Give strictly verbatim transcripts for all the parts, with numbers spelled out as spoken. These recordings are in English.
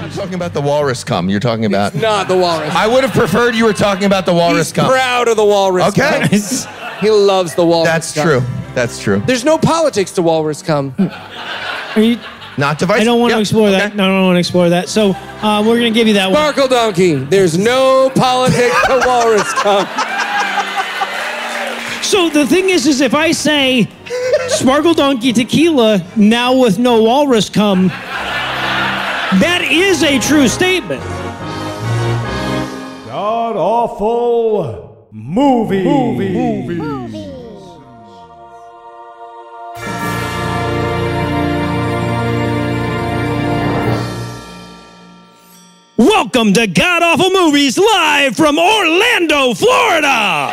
You're talking about the walrus cum. You're talking about... It's not the walrus. I would have preferred you were talking about the walrus He's cum. He's proud of the walrus okay. cum. He loves the walrus That's cum. true. That's true. There's no politics to walrus cum. Are you... Not divisive. I don't want yep. to explore okay. that. No, I don't want to explore that. So uh, we're going to give you that Sparkle one. Sparkle Donkey. There's no politics to walrus cum. So the thing is, is if I say Sparkle Donkey Tequila, now with no walrus cum, that is a true statement. God Awful Movies. Movies. Movies. Movies. Welcome to God Awful Movies, live from Orlando, Florida.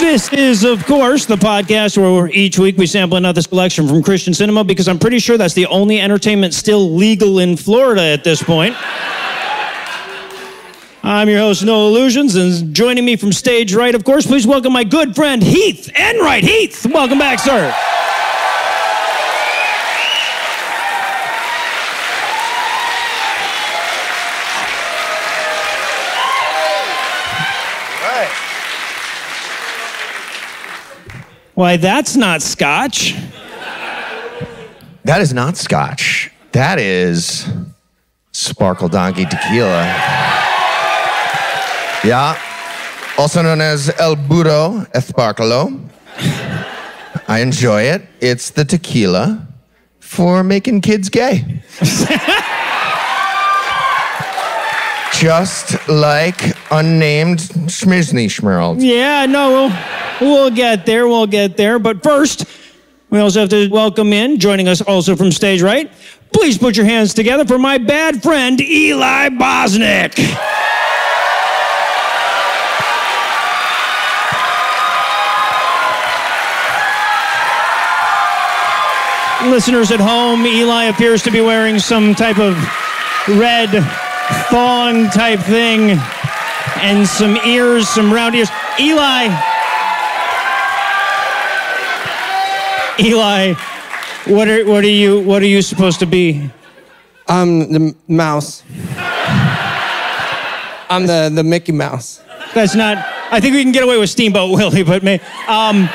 This is, of course, the podcast where each week we sample another selection from Christian cinema, because I'm pretty sure that's the only entertainment still legal in Florida at this point. I'm your host, Noah Lugeons, and joining me from stage right, of course, please welcome my good friend, Heath Enright. Heath, welcome back, sir. Right. Why, that's not scotch. That is not scotch. That is Sparkle Donkey Tequila. Yeah, also known as El Burro Esparcalo. I enjoy it. It's the tequila for making kids gay. Just like unnamed Schmizni Schmerald. Yeah, no, we'll, we'll get there, we'll get there. But first, we also have to welcome in, joining us also from stage right, please put your hands together for my bad friend, Eli Bosnick. Listeners at home, Eli appears to be wearing some type of red thong type thing and some ears, some round ears. Eli, Eli, what are what are you what are you supposed to be? I'm the mouse. I'm the the Mickey Mouse. That's not. I think we can get away with Steamboat Willie, but may, um.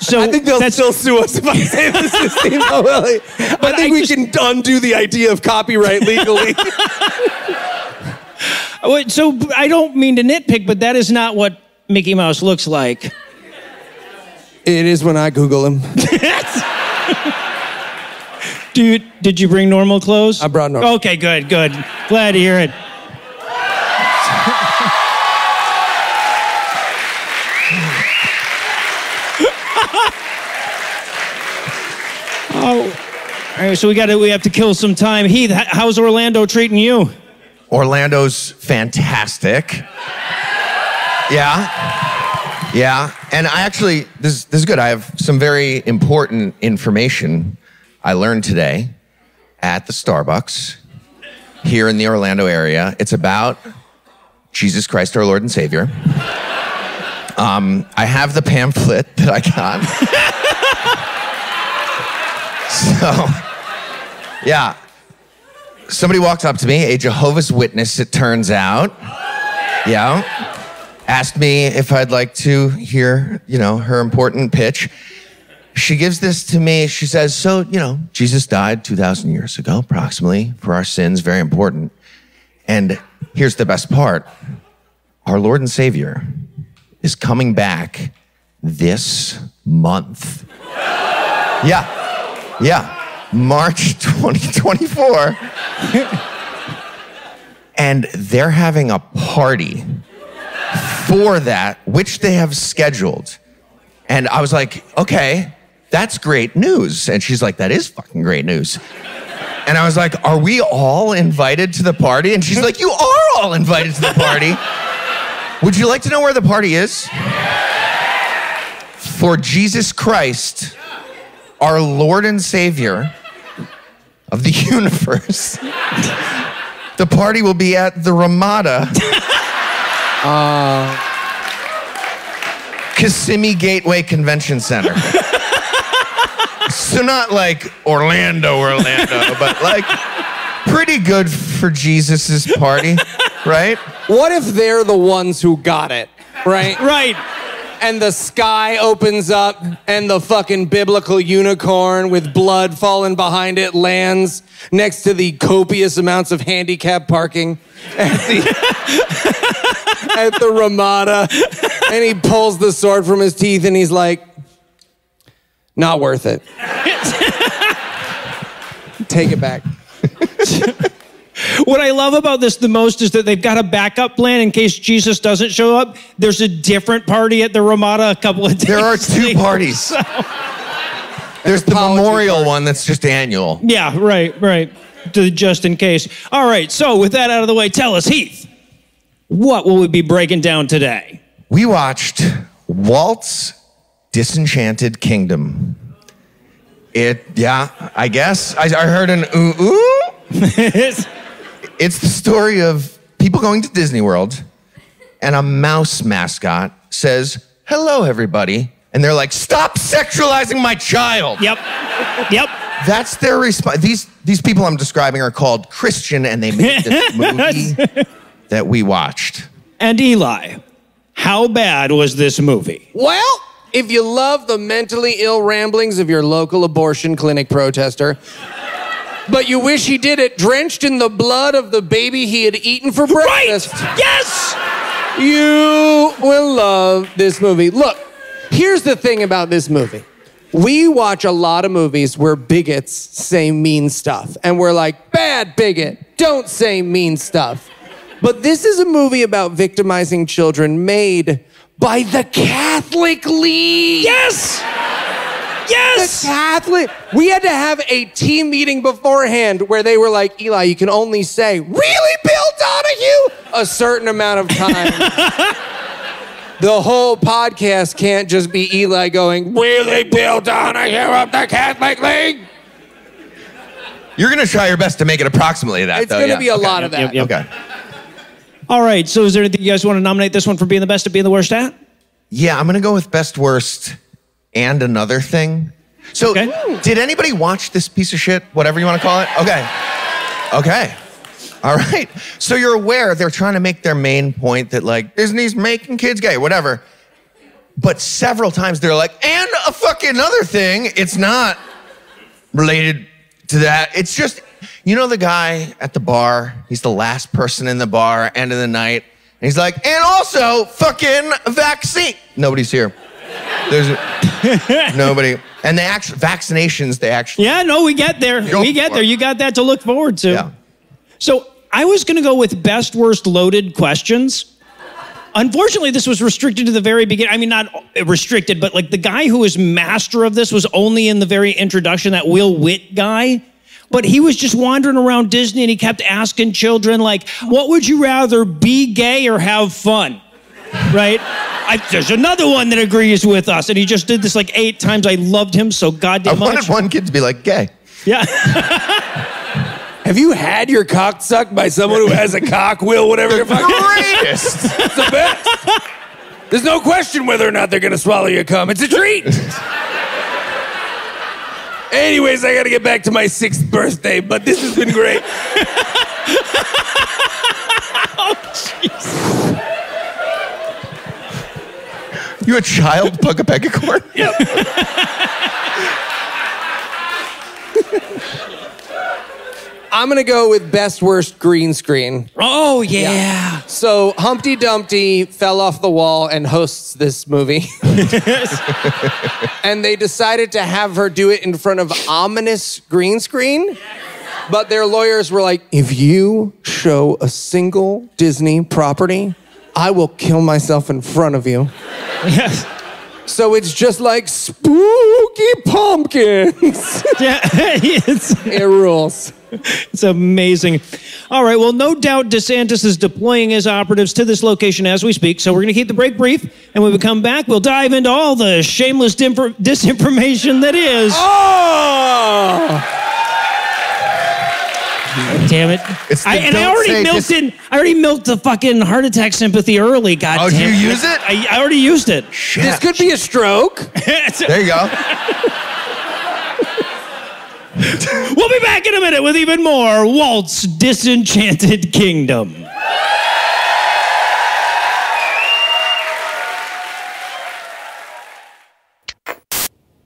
So I think they'll that's, still sue us if I say this is Steamboat Willie. But I think I we just, can undo the idea of copyright legally. So I don't mean to nitpick, but that is not what Mickey Mouse looks like. It is when I Google him. Dude, did you bring normal clothes? I brought normal. Okay, good, good. Glad to hear it. Oh, all right, so we got to, we have to kill some time. Heath, how's Orlando treating you? Orlando's fantastic. Yeah, yeah, and I actually, this, this is good. I have some very important information I learned today at the Starbucks here in the Orlando area. It's about Jesus Christ, our Lord and Savior. Um, I have the pamphlet that I got. So, yeah, somebody walked up to me, a Jehovah's Witness, it turns out, yeah, asked me if I'd like to hear, you know, her important pitch. She gives this to me, she says, so, you know, Jesus died two thousand years ago, approximately, for our sins, very important. And here's the best part, our Lord and Savior is coming back this month. Yeah. Yeah, March twenty twenty-four. And they're having a party for that, which they have scheduled. And I was like, okay, that's great news. And she's like, that is fucking great news. And I was like, are we all invited to the party? And she's like, you are all invited to the party. Would you like to know where the party is? For Jesus Christ, our Lord and Savior of the universe. The party will be at the Ramada. uh, Kissimmee Gateway Convention Center. So not like Orlando, Orlando, but like pretty good for Jesus's party, right? What if they're the ones who got it, right? Right. And the sky opens up and the fucking biblical unicorn with blood falling behind it lands next to the copious amounts of handicap parking at the, at the Ramada. And he pulls the sword from his teeth and he's like, not worth it. Take it back. What I love about this the most is that they've got a backup plan in case Jesus doesn't show up. There's a different party at the Ramada a couple of days. There are two later, parties. So. There's the memorial party. One that's just annual. Yeah, right, right. Just in case. All right, so with that out of the way, tell us, Heath, what will we be breaking down today? We watched Walt's Disenchanted Kingdom. It, yeah, I guess. I, I heard an ooh-ooh. It's the story of people going to Disney World and a mouse mascot says, hello, everybody. And they're like, stop sexualizing my child. Yep, yep. That's their response. These, these people I'm describing are called Christian, and they made this movie that we watched. And Eli, how bad was this movie? Well, if you love the mentally ill ramblings of your local abortion clinic protester, but you wish he did it drenched in the blood of the baby he had eaten for breakfast. Right! Yes! You will love this movie. Look, here's the thing about this movie. We watch a lot of movies where bigots say mean stuff, and we're like, bad bigot, don't say mean stuff. But this is a movie about victimizing children made by the Catholic League. Yes! Yes! The Catholic. We had to have a team meeting beforehand where they were like, Eli, you can only say, really, Bill Donahue? A certain amount of time. The whole podcast can't just be Eli going, really, Bill Donahue of the Catholic League? You're going to try your best to make it approximately that, it's though. It's going to yeah. be a okay. lot yep, of that. Yep, yep. Okay. All right, so is there anything you guys want to nominate this one for being the best to being the worst at? Yeah, I'm going to go with best worst. And another thing. So okay. Did anybody watch this piece of shit, whatever you want to call it? Okay. Okay. All right. So you're aware they're trying to make their main point that like, Disney's making kids gay, whatever. But several times they're like, and a fucking another thing. It's not related to that. It's just, you know the guy at the bar, he's the last person in the bar, end of the night. And he's like, and also fucking vaccine. Nobody's here. There's nobody. And the actual vaccinations, they actually. Yeah, no, we get there. We get there. You got that to look forward to. Yeah. So I was going to go with best, worst loaded questions. Unfortunately, this was restricted to the very beginning. I mean, not restricted, but like the guy who is master of this was only in the very introduction, that Will Witt guy. But he was just wandering around Disney and he kept asking children, like, what would you rather, be gay or have fun? Right? I, there's another one that agrees with us. And he just did this like eight times. I loved him so goddamn much. I wanted one kid to be like, gay. Yeah. Have you had your cock sucked by someone who has a cock, Will, whatever your fucking... The greatest. It's the best. There's no question whether or not they're going to swallow your cum. It's a treat. Anyways, I got to get back to my sixth birthday, but this has been great. Oh, jeez. You a child pug a peck of corn? Yep. I'm going to go with best worst green screen. Oh, yeah. yeah. So Humpty Dumpty fell off the wall and hosts this movie. And they decided to have her do it in front of ominous green screen. But their lawyers were like, if you show a single Disney property, I will kill myself in front of you. Yes. So it's just like spooky pumpkins. Yeah, it's, it rules. It's amazing. All right, well, no doubt DeSantis is deploying his operatives to this location as we speak, so we're going to keep the break brief, and when we come back, we'll dive into all the shameless disinformation that is. Oh! Damn it. It's the I, and I already milked in, I already milked the fucking heart attack sympathy early, god oh, damn it. Oh, did you use it? I, I already used it. Shit. This could be a stroke. There you go. We'll be back in a minute with even more Walt's Disenchanted Kingdom.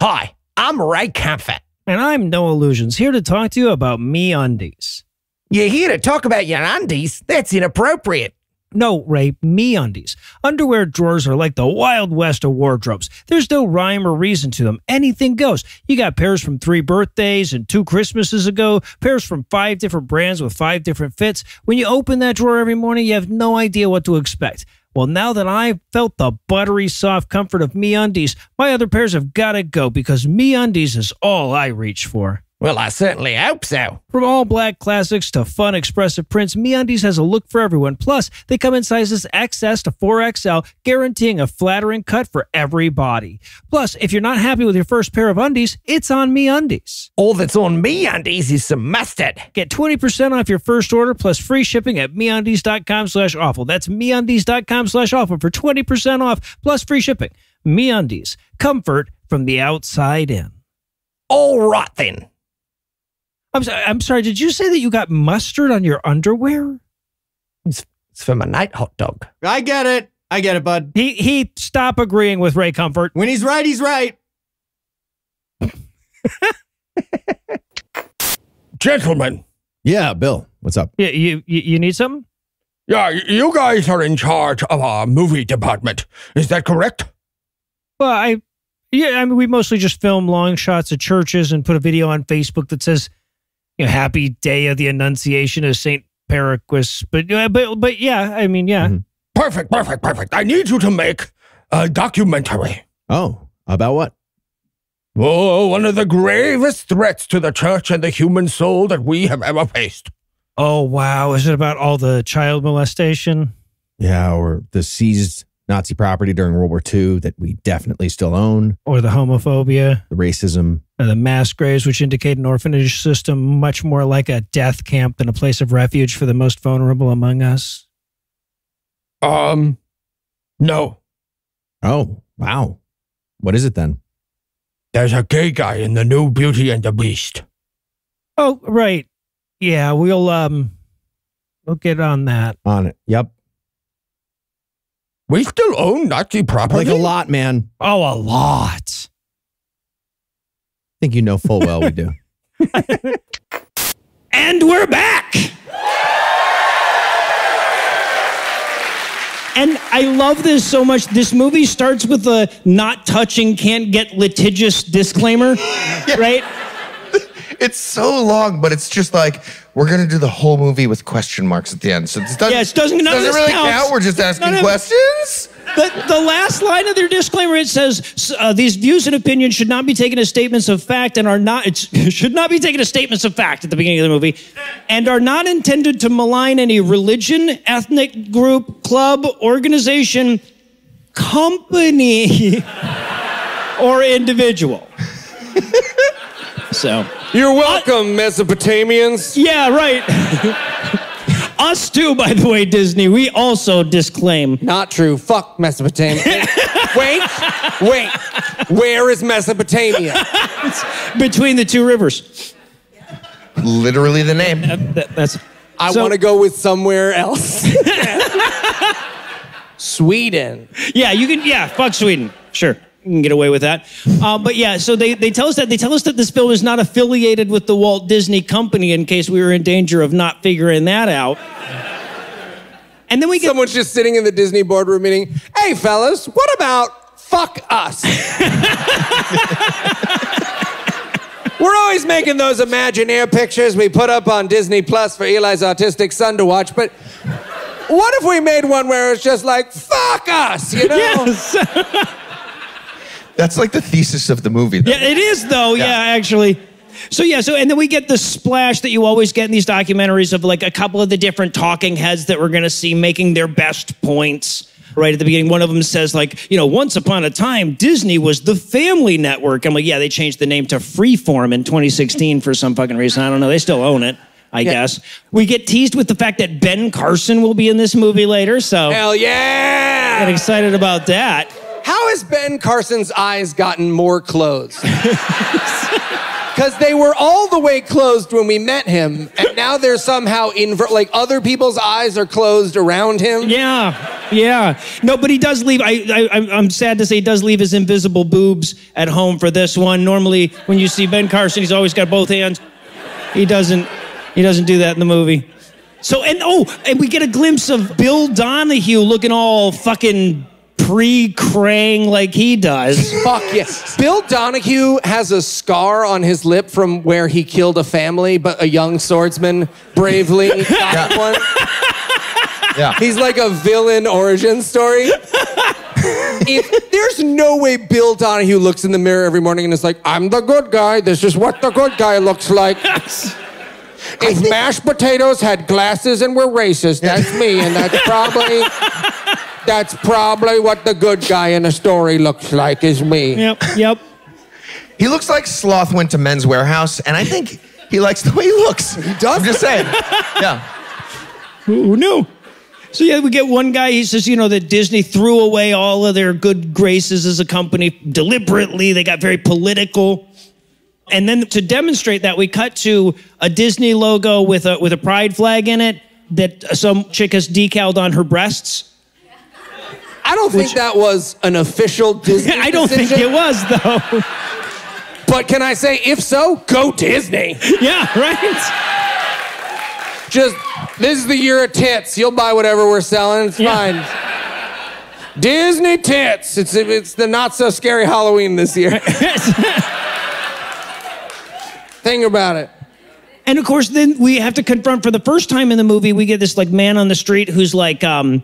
Hi, I'm Ray Comfort. And I'm Noah Lugeons, here to talk to you about MeUndies. You're here to talk about your undies? That's inappropriate. No, Ray, MeUndies. Underwear drawers are like the Wild West of wardrobes. There's no rhyme or reason to them. Anything goes. You got pairs from three birthdays and two Christmases ago, pairs from five different brands with five different fits. When you open that drawer every morning, you have no idea what to expect. Well, now that I've felt the buttery soft comfort of MeUndies, my other pairs have got to go because MeUndies is all I reach for. Well, I certainly hope so. From all-black classics to fun, expressive prints, MeUndies has a look for everyone. Plus, they come in sizes X S to four X L, guaranteeing a flattering cut for every body. Plus, if you're not happy with your first pair of undies, it's on MeUndies. All that's on MeUndies is some mustard. Get twenty percent off your first order plus free shipping at MeUndies.com slash awful. That's MeUndies.com slash awful for twenty percent off plus free shipping. MeUndies. Comfort from the outside in. All right, then. I'm sorry, I'm sorry, did you say that you got mustard on your underwear? It's, it's from a night hot dog. I get it. I get it, bud. He, he, stop agreeing with Ray Comfort. When he's right, he's right. Gentlemen. Yeah, Bill, what's up? Yeah, you, you, you need something? Yeah, you guys are in charge of our movie department. Is that correct? Well, I, yeah, I mean, we mostly just film long shots of churches and put a video on Facebook that says, you know, happy day of the Annunciation of Saint Paraquis. But, but, but yeah, I mean, yeah. Mm-hmm. Perfect, perfect, perfect. I need you to make a documentary. Oh, about what? Oh, one of the gravest threats to the church and the human soul that we have ever faced. Oh, wow. Is it about all the child molestation? Yeah, or the seized Nazi property during World War Two that we definitely still own. Or the homophobia. The racism. And the mass graves, which indicate an orphanage system much more like a death camp than a place of refuge for the most vulnerable among us. Um, no. Oh, wow. What is it then? There's a gay guy in the new Beauty and the Beast. Oh, right. Yeah, we'll, um, we'll get on that. On it. Yep. We still own Nazi property? Like a lot, man. Oh, a lot. I think you know full well we do. And we're back. And I love this so much. This movie starts with a not touching, can't get litigious disclaimer, yeah. Right? It's so long, but it's just like, we're going to do the whole movie with question marks at the end. So it doesn't, yeah, it doesn't, none doesn't of really counts. Count. We're just asking of, questions. The, the last line of their disclaimer, it says, uh, these views and opinions should not be taken as statements of fact and are not, it should not be taken as statements of fact at the beginning of the movie, and are not intended to malign any religion, ethnic group, club, organization, company, or individual. So you're welcome, uh, Mesopotamians. Yeah, right. Us too, by the way, Disney. We also disclaim. Not true. Fuck Mesopotamia. Wait, wait. Where is Mesopotamia? It's between the two rivers. Literally the name. Uh, that, that's. I so, want to go with somewhere else. Sweden. Yeah, you can. Yeah, fuck Sweden. Sure. You can get away with that. Uh, but yeah, so they, they tell us that. They tell us that this film is not affiliated with the Walt Disney Company in case we were in danger of not figuring that out. And then we get... Someone's just sitting in the Disney boardroom meeting. Hey, fellas, what about fuck us? We're always making those Imagineer pictures we put up on Disney Plus for Eli's autistic son to watch, but... What if we made one where it's just like, fuck us, you know? Yes. That's like the thesis of the movie, though. Yeah, it is, though. Yeah. yeah, actually. So, yeah, so, and then we get the splash that you always get in these documentaries of, like, a couple of the different talking heads that we're going to see making their best points right at the beginning. One of them says, like, you know, once upon a time, Disney was the Family Network. I'm like, yeah, they changed the name to Freeform in twenty sixteen for some fucking reason. I don't know. They still own it. I yeah. guess. We get teased with the fact that Ben Carson will be in this movie later, so... Hell yeah! Get excited about that. How has Ben Carson's eyes gotten more closed? Because they were all the way closed when we met him, and now they're somehow invert. Like, other people's eyes are closed around him. Yeah, yeah. No, but he does leave. I, I, I'm sad to say he does leave his invisible boobs at home for this one. Normally, when you see Ben Carson, he's always got both hands. He doesn't. He doesn't do that in the movie. So, and oh, and we get a glimpse of Bill Donahue looking all fucking pre-Krang like he does. Fuck yes. Bill Donahue has a scar on his lip from where he killed a family, but a young swordsman bravely got yeah. one. Yeah. He's like a villain origin story. If, there's no way Bill Donahue looks in the mirror every morning and is like, I'm the good guy. This is what the good guy looks like. Yes. If think... mashed potatoes had glasses and were racist, that's me, and that's probably... That's probably what the good guy in a story looks like, is me. Yep, yep. He looks like Sloth went to Men's Warehouse, and I think he likes the way he looks. He does. I'm just saying. Yeah. Who knew? So, yeah, we get one guy, he says, you know, that Disney threw away all of their good graces as a company deliberately. They got very political. And then to demonstrate that, we cut to a Disney logo with a, with a pride flag in it that some chick has decaled on her breasts. I don't Which, think that was an official Disney I don't decision. think it was, though. But can I say, if so, go Disney. Yeah, right? Just, this is the year of tits. You'll buy whatever we're selling. It's yeah. fine. Disney tits. It's, it's the not-so-scary Halloween this year. Think about it. And, of course, then we have to confront, for the first time in the movie, we get this, like, man on the street who's like, um...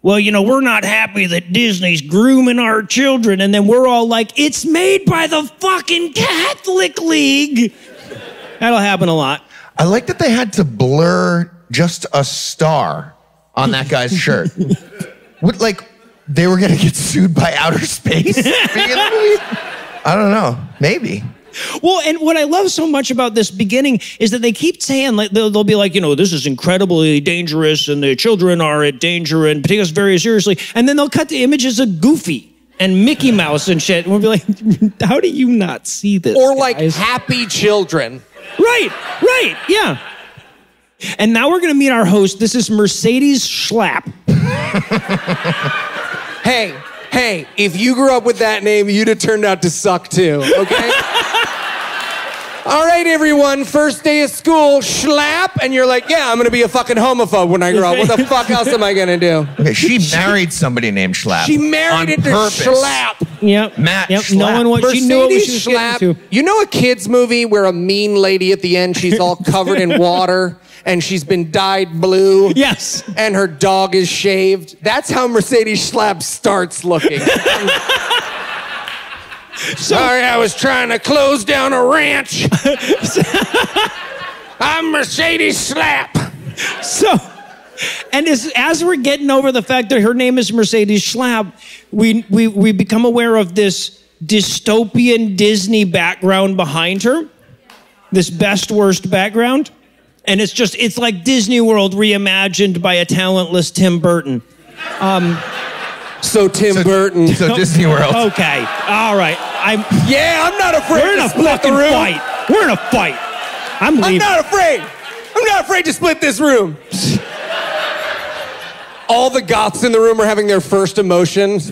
well, you know, we're not happy that Disney's grooming our children. And then we're all like, it's made by the fucking Catholic League. That'll happen a lot. I like that they had to blur just a star on that guy's shirt. What, like, they were going to get sued by outer space? I don't know. Maybe. Well, and what I love so much about this beginning is that they keep saying, like, they'll, they'll be like, you know, this is incredibly dangerous and the children are at danger and taking us very seriously. And then they'll cut the images of Goofy and Mickey Mouse and shit. And we'll be like, how do you not see this? Or like guys? Happy children. Right, right, yeah. And now we're going to meet our host. This is Mercedes Schlapp. Hey. Hey, if you grew up with that name, you'd have turned out to suck too, okay? All right, everyone, first day of school, Schlapp, and you're like, yeah, I'm gonna be a fucking homophobe when I grow up. What the fuck else am I gonna do? Okay, she married somebody named Schlapp. She married it to Schlapp. Yep. Matt yep. Schlapp. Knowing what Mercedes she knew what she was Schlapp. Getting to. You know a kid's movie where a mean lady at the end, she's all covered in water? And she's been dyed blue. Yes. And her dog is shaved. That's how Mercedes Schlapp starts looking. Sorry, I was trying to close down a ranch. I'm Mercedes Schlapp. So, and as, as we're getting over the fact that her name is Mercedes Schlapp, we, we, we become aware of this dystopian Disney background behind her, this best worst background. And it's just, it's like Disney World reimagined by a talentless Tim Burton. Um, so Tim so, Burton. So Disney World. Okay, all right. I'm, yeah, I'm not afraid to split the room. We're in a fucking fight. We're in a fight. I'm leaving. I'm not afraid. I'm not afraid to split this room. All the goths in the room are having their first emotions.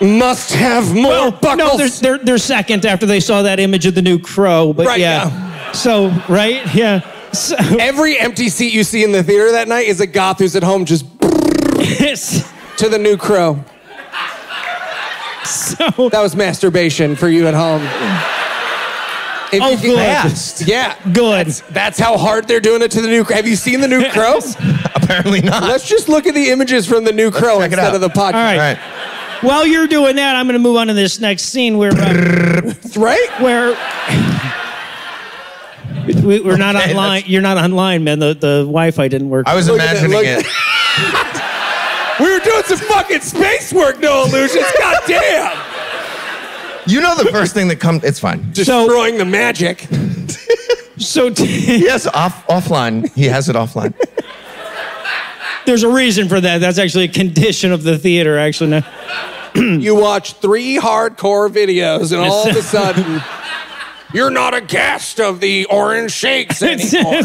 Must have more well, buckles. No, they're, they're, they're second after they saw that image of the new Crow, but right, yeah. yeah. So, right? Yeah. So. Every empty seat you see in the theater that night is a goth who's at home just yes. to the new Crow. So. That was masturbation for you at home. If oh, good. Last. Yeah. Good. That's, that's how hard they're doing it to the new Crow. Have you seen the new Crow? Apparently not. Let's just look at the images from the new Crow Let's instead of the podcast. All right. All right. While you're doing that, I'm going to move on to this next scene where... Uh, right? Where... We, we're okay, not online. You're not online, man. The, the Wi-Fi didn't work. I was look imagining it. it. We were doing some fucking space work, no illusions. God damn. You know the first thing that comes... It's fine. Destroying so, the magic. So... T- yes, off, offline. He has it offline. There's a reason for that. That's actually a condition of the theater, actually. No. You watch three hardcore videos, and all of a sudden, you're not a guest of the orange shakes anymore.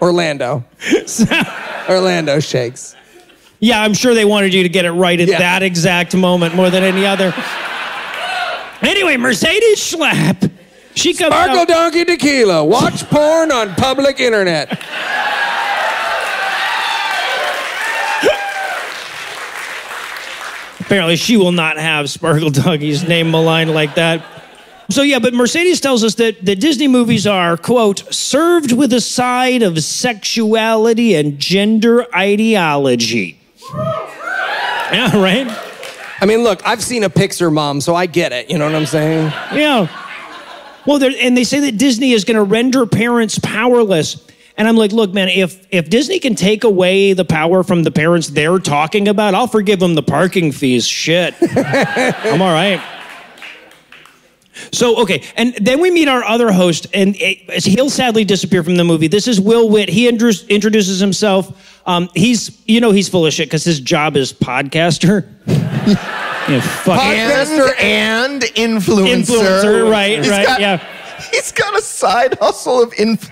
Orlando. Orlando shakes. Yeah, I'm sure they wanted you to get it right at yeah. that exact moment more than any other. Anyway, Mercedes Schlapp. She comes Sparkle out. Donkey Tequila. Watch porn on public internet. Apparently, she will not have Sparkle Donkey's name maligned like that. So, yeah, but Mercedes tells us that the Disney movies are, quote, served with a side of sexuality and gender ideology. Yeah, right? I mean, look, I've seen a Pixar mom, so I get it. You know what I'm saying? Yeah. Well, and they say that Disney is going to render parents powerless. And I'm like, look, man, if if Disney can take away the power from the parents they're talking about, I'll forgive them the parking fees. Shit. I'm all right. So, okay, and then we meet our other host, and it, he'll sadly disappear from the movie. This is Will Witt. He introduce, introduces himself. Um, he's, you know, he's full of shit because his job is podcaster. You know, podcaster and influencer. Influencer, right, he's right, got, yeah. He's got a side hustle of influence.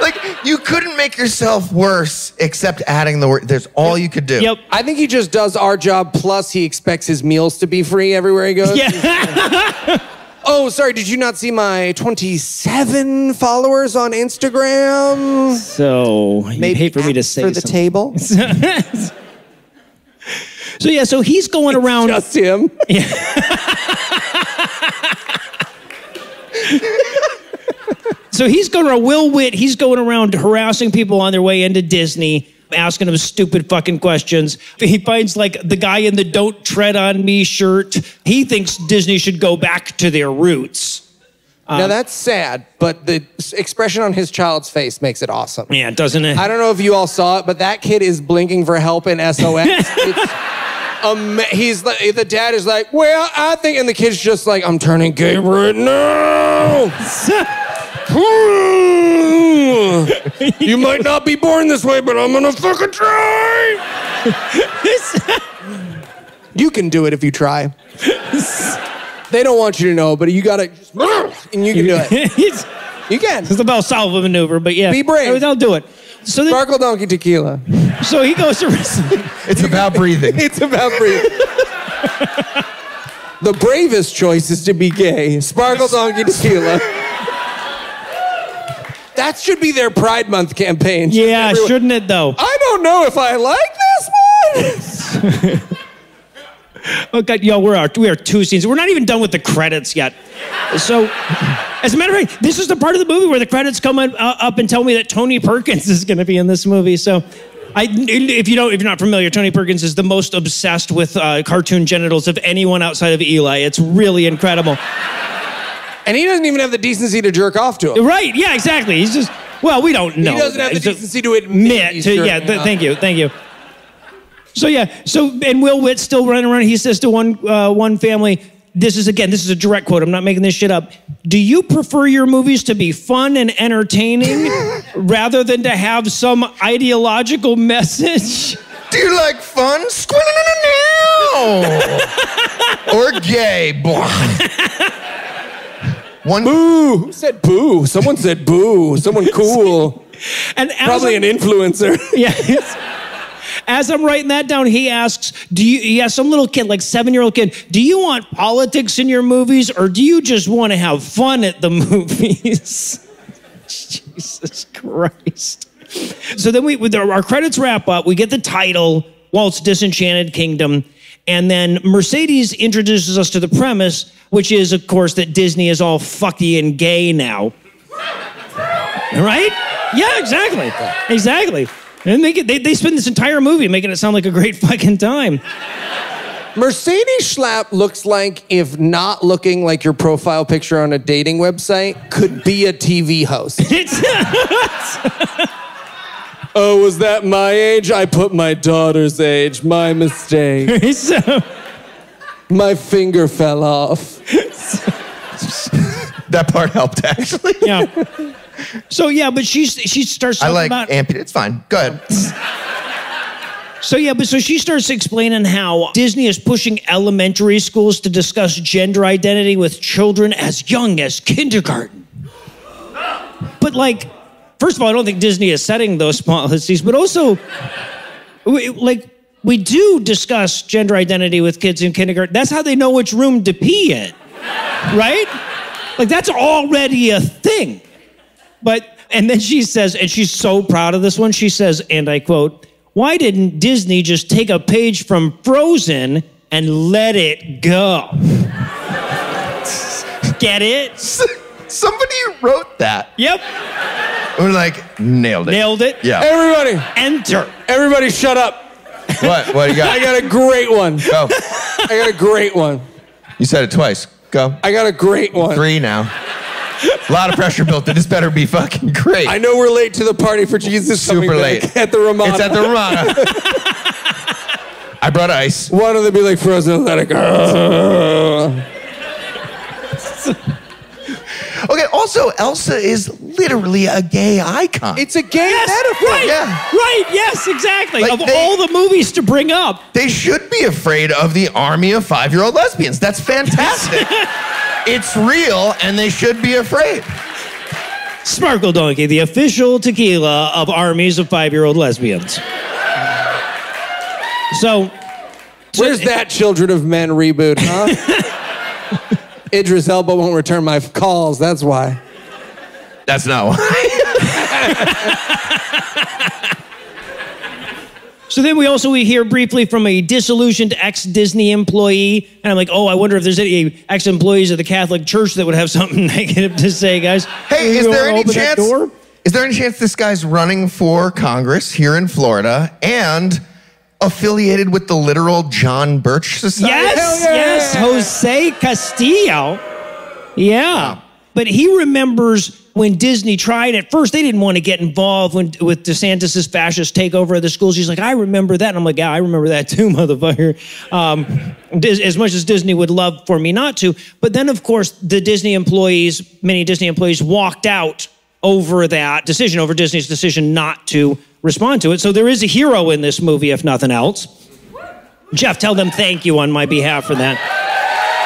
Like, you couldn't make yourself worse except adding the word. There's all yep. you could do. Yep. I think he just does our job, plus he expects his meals to be free everywhere he goes. Yeah. Oh, sorry, did you not see my twenty-seven followers on Instagram? So, you Maybe hate for me to say for the something. Table. So, yeah, so he's going it's around. Just him. Yeah. So he's going around, Will Witt, he's going around harassing people on their way into Disney, asking them stupid fucking questions. He finds, like, the guy in the Don't Tread on Me shirt. He thinks Disney should go back to their roots. Now, um, that's sad, but the expression on his child's face makes it awesome. Yeah, doesn't it? I don't know if you all saw it, but that kid is blinking for help in S O S. It's... Um, he's like, the dad is like, well, I think, and the kid's just like, I'm turning gay right now. You might not be born this way, but I'm gonna fucking try. You can do it if you try. They don't want you to know, but you gotta just, and you can do it. You can. It's the Bell Salva maneuver, but yeah. Be brave. They'll do it. So then, Sparkle Donkey Tequila. So he goes to... It's about breathing. It's about breathing. The bravest choice is to be gay. Sparkle Donkey Tequila. That should be their Pride Month campaign. Shouldn't yeah, everyone... shouldn't it, though? I don't know if I like this one. Oh, God, yo, we're out. We are two scenes. We're not even done with the credits yet. So, as a matter of fact, this is the part of the movie where the credits come in, uh, up and tell me that Tony Perkins is going to be in this movie. So, I, if, you don't, if you're not familiar, Tony Perkins is the most obsessed with uh, cartoon genitals of anyone outside of Eli. It's really incredible. And he doesn't even have the decency to jerk off to him. Right, yeah, exactly. He's just, well, we don't know. He doesn't have the decency to admit to, yeah, th- thank you, thank you. So yeah, so and Will Witt's still running around. He says to one uh, one family, this is again, this is a direct quote. I'm not making this shit up. Do you prefer your movies to be fun and entertaining rather than to have some ideological message? Do you like fun? Or gay? One boo. Who said boo? Someone said boo. Someone cool. And probably an influencer. Yeah. As I'm writing that down, he asks, do you, he asks some little kid, like seven-year-old kid, do you want politics in your movies or do you just want to have fun at the movies? Jesus Christ. So then we, with our credits wrap up, we get the title, Walt's Disenchanted Kingdom, and then Mercedes introduces us to the premise, which is, of course, that Disney is all fucky and gay now. Right? Yeah, exactly. Exactly. And they, get, they they spend this entire movie making it sound like a great fucking time. Mercedes Schlapp looks like, if not looking like your profile picture on a dating website, could be a T V host. Oh, was that my age? I put my daughter's age. My mistake. So, My finger fell off. That part helped, actually. Yeah. So, yeah, but she's, she starts talking I like about... Amp- it's fine. Go ahead. So, yeah, but so she starts explaining how Disney is pushing elementary schools to discuss gender identity with children as young as kindergarten. But, like, first of all, I don't think Disney is setting those policies, but also, we, like, we do discuss gender identity with kids in kindergarten. That's how they know which room to pee in, right? Like, that's already a thing. But, and then she says, and she's so proud of this one, she says, and I quote, "Why didn't Disney just take a page from Frozen and let it go?" Get it? Somebody wrote that. Yep. We're like, nailed it. Nailed it. Yeah. Everybody. Enter. Everybody shut up. What? What do you got? I got a great one. Go. I got a great one. You said it twice. Go. I got a great one. Three now. A lot of pressure built in. This better be fucking great. I know we're late to the party for Jesus. Super late. At the Ramada. It's at the Ramada. I brought ice. Why don't they be like Frozen Atlantic? Okay, also, Elsa is literally a gay icon. It's a gay yes, metaphor. Right, yeah. right, yes, exactly. Like of they, all the movies to bring up. They should be afraid of the army of five-year-old lesbians. That's fantastic. It's real, and they should be afraid. Sparkle Donkey, the official tequila of armies of five-year-old lesbians. So... Where's so, that Children of Men reboot, huh? Idris Elba won't return my calls, that's why. That's not why. So then we also we hear briefly from a disillusioned ex-Disney employee, and I'm like, oh, I wonder if there's any ex-employees of the Catholic Church that would have something negative to say, guys. Hey, is there any chance, is there any chance this guy's running for Congress here in Florida and affiliated with the literal John Birch Society? Yes, yeah. yes, Jose Castillo. Yeah. Wow. But he remembers when Disney tried at first, they didn't want to get involved when, with DeSantis' fascist takeover of the schools. He's like, I remember that. And I'm like, yeah, I remember that too, motherfucker. Um, as much as Disney would love for me not to. But then, of course, the Disney employees, many Disney employees walked out over that decision, over Disney's decision not to respond to it. So there is a hero in this movie, if nothing else. Jeff, tell them thank you on my behalf for that.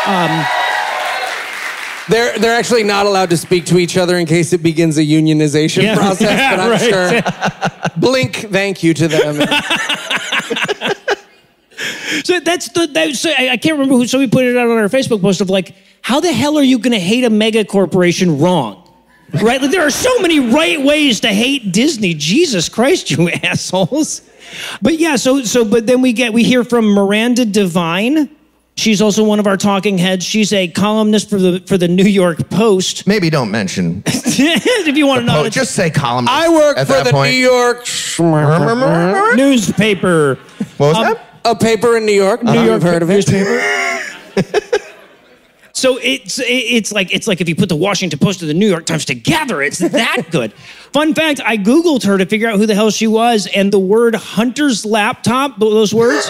Um, They're, they're actually not allowed to speak to each other in case it begins a unionization yeah. process, yeah, but I'm right. sure. Blink, thank you to them. So that's the, that, so I can't remember who, so we put it out on our Facebook post of like, how the hell are you going to hate a mega corporation wrong? Right? Like, there are so many right ways to hate Disney. Jesus Christ, you assholes. But yeah, so, so, but then we get, we hear from Miranda Devine. She's also one of our talking heads. She's a columnist for the for the New York Post. Maybe don't mention. If you want to know. Just say columnist. I work for the point. New York newspaper. What was um, that? A paper in New York. New uh-huh. York heard of it. Newspaper. So it's it's like it's like if you put the Washington Post and the New York Times together, it's that good. Fun fact, I Googled her to figure out who the hell she was, and the word hunter's laptop, those words,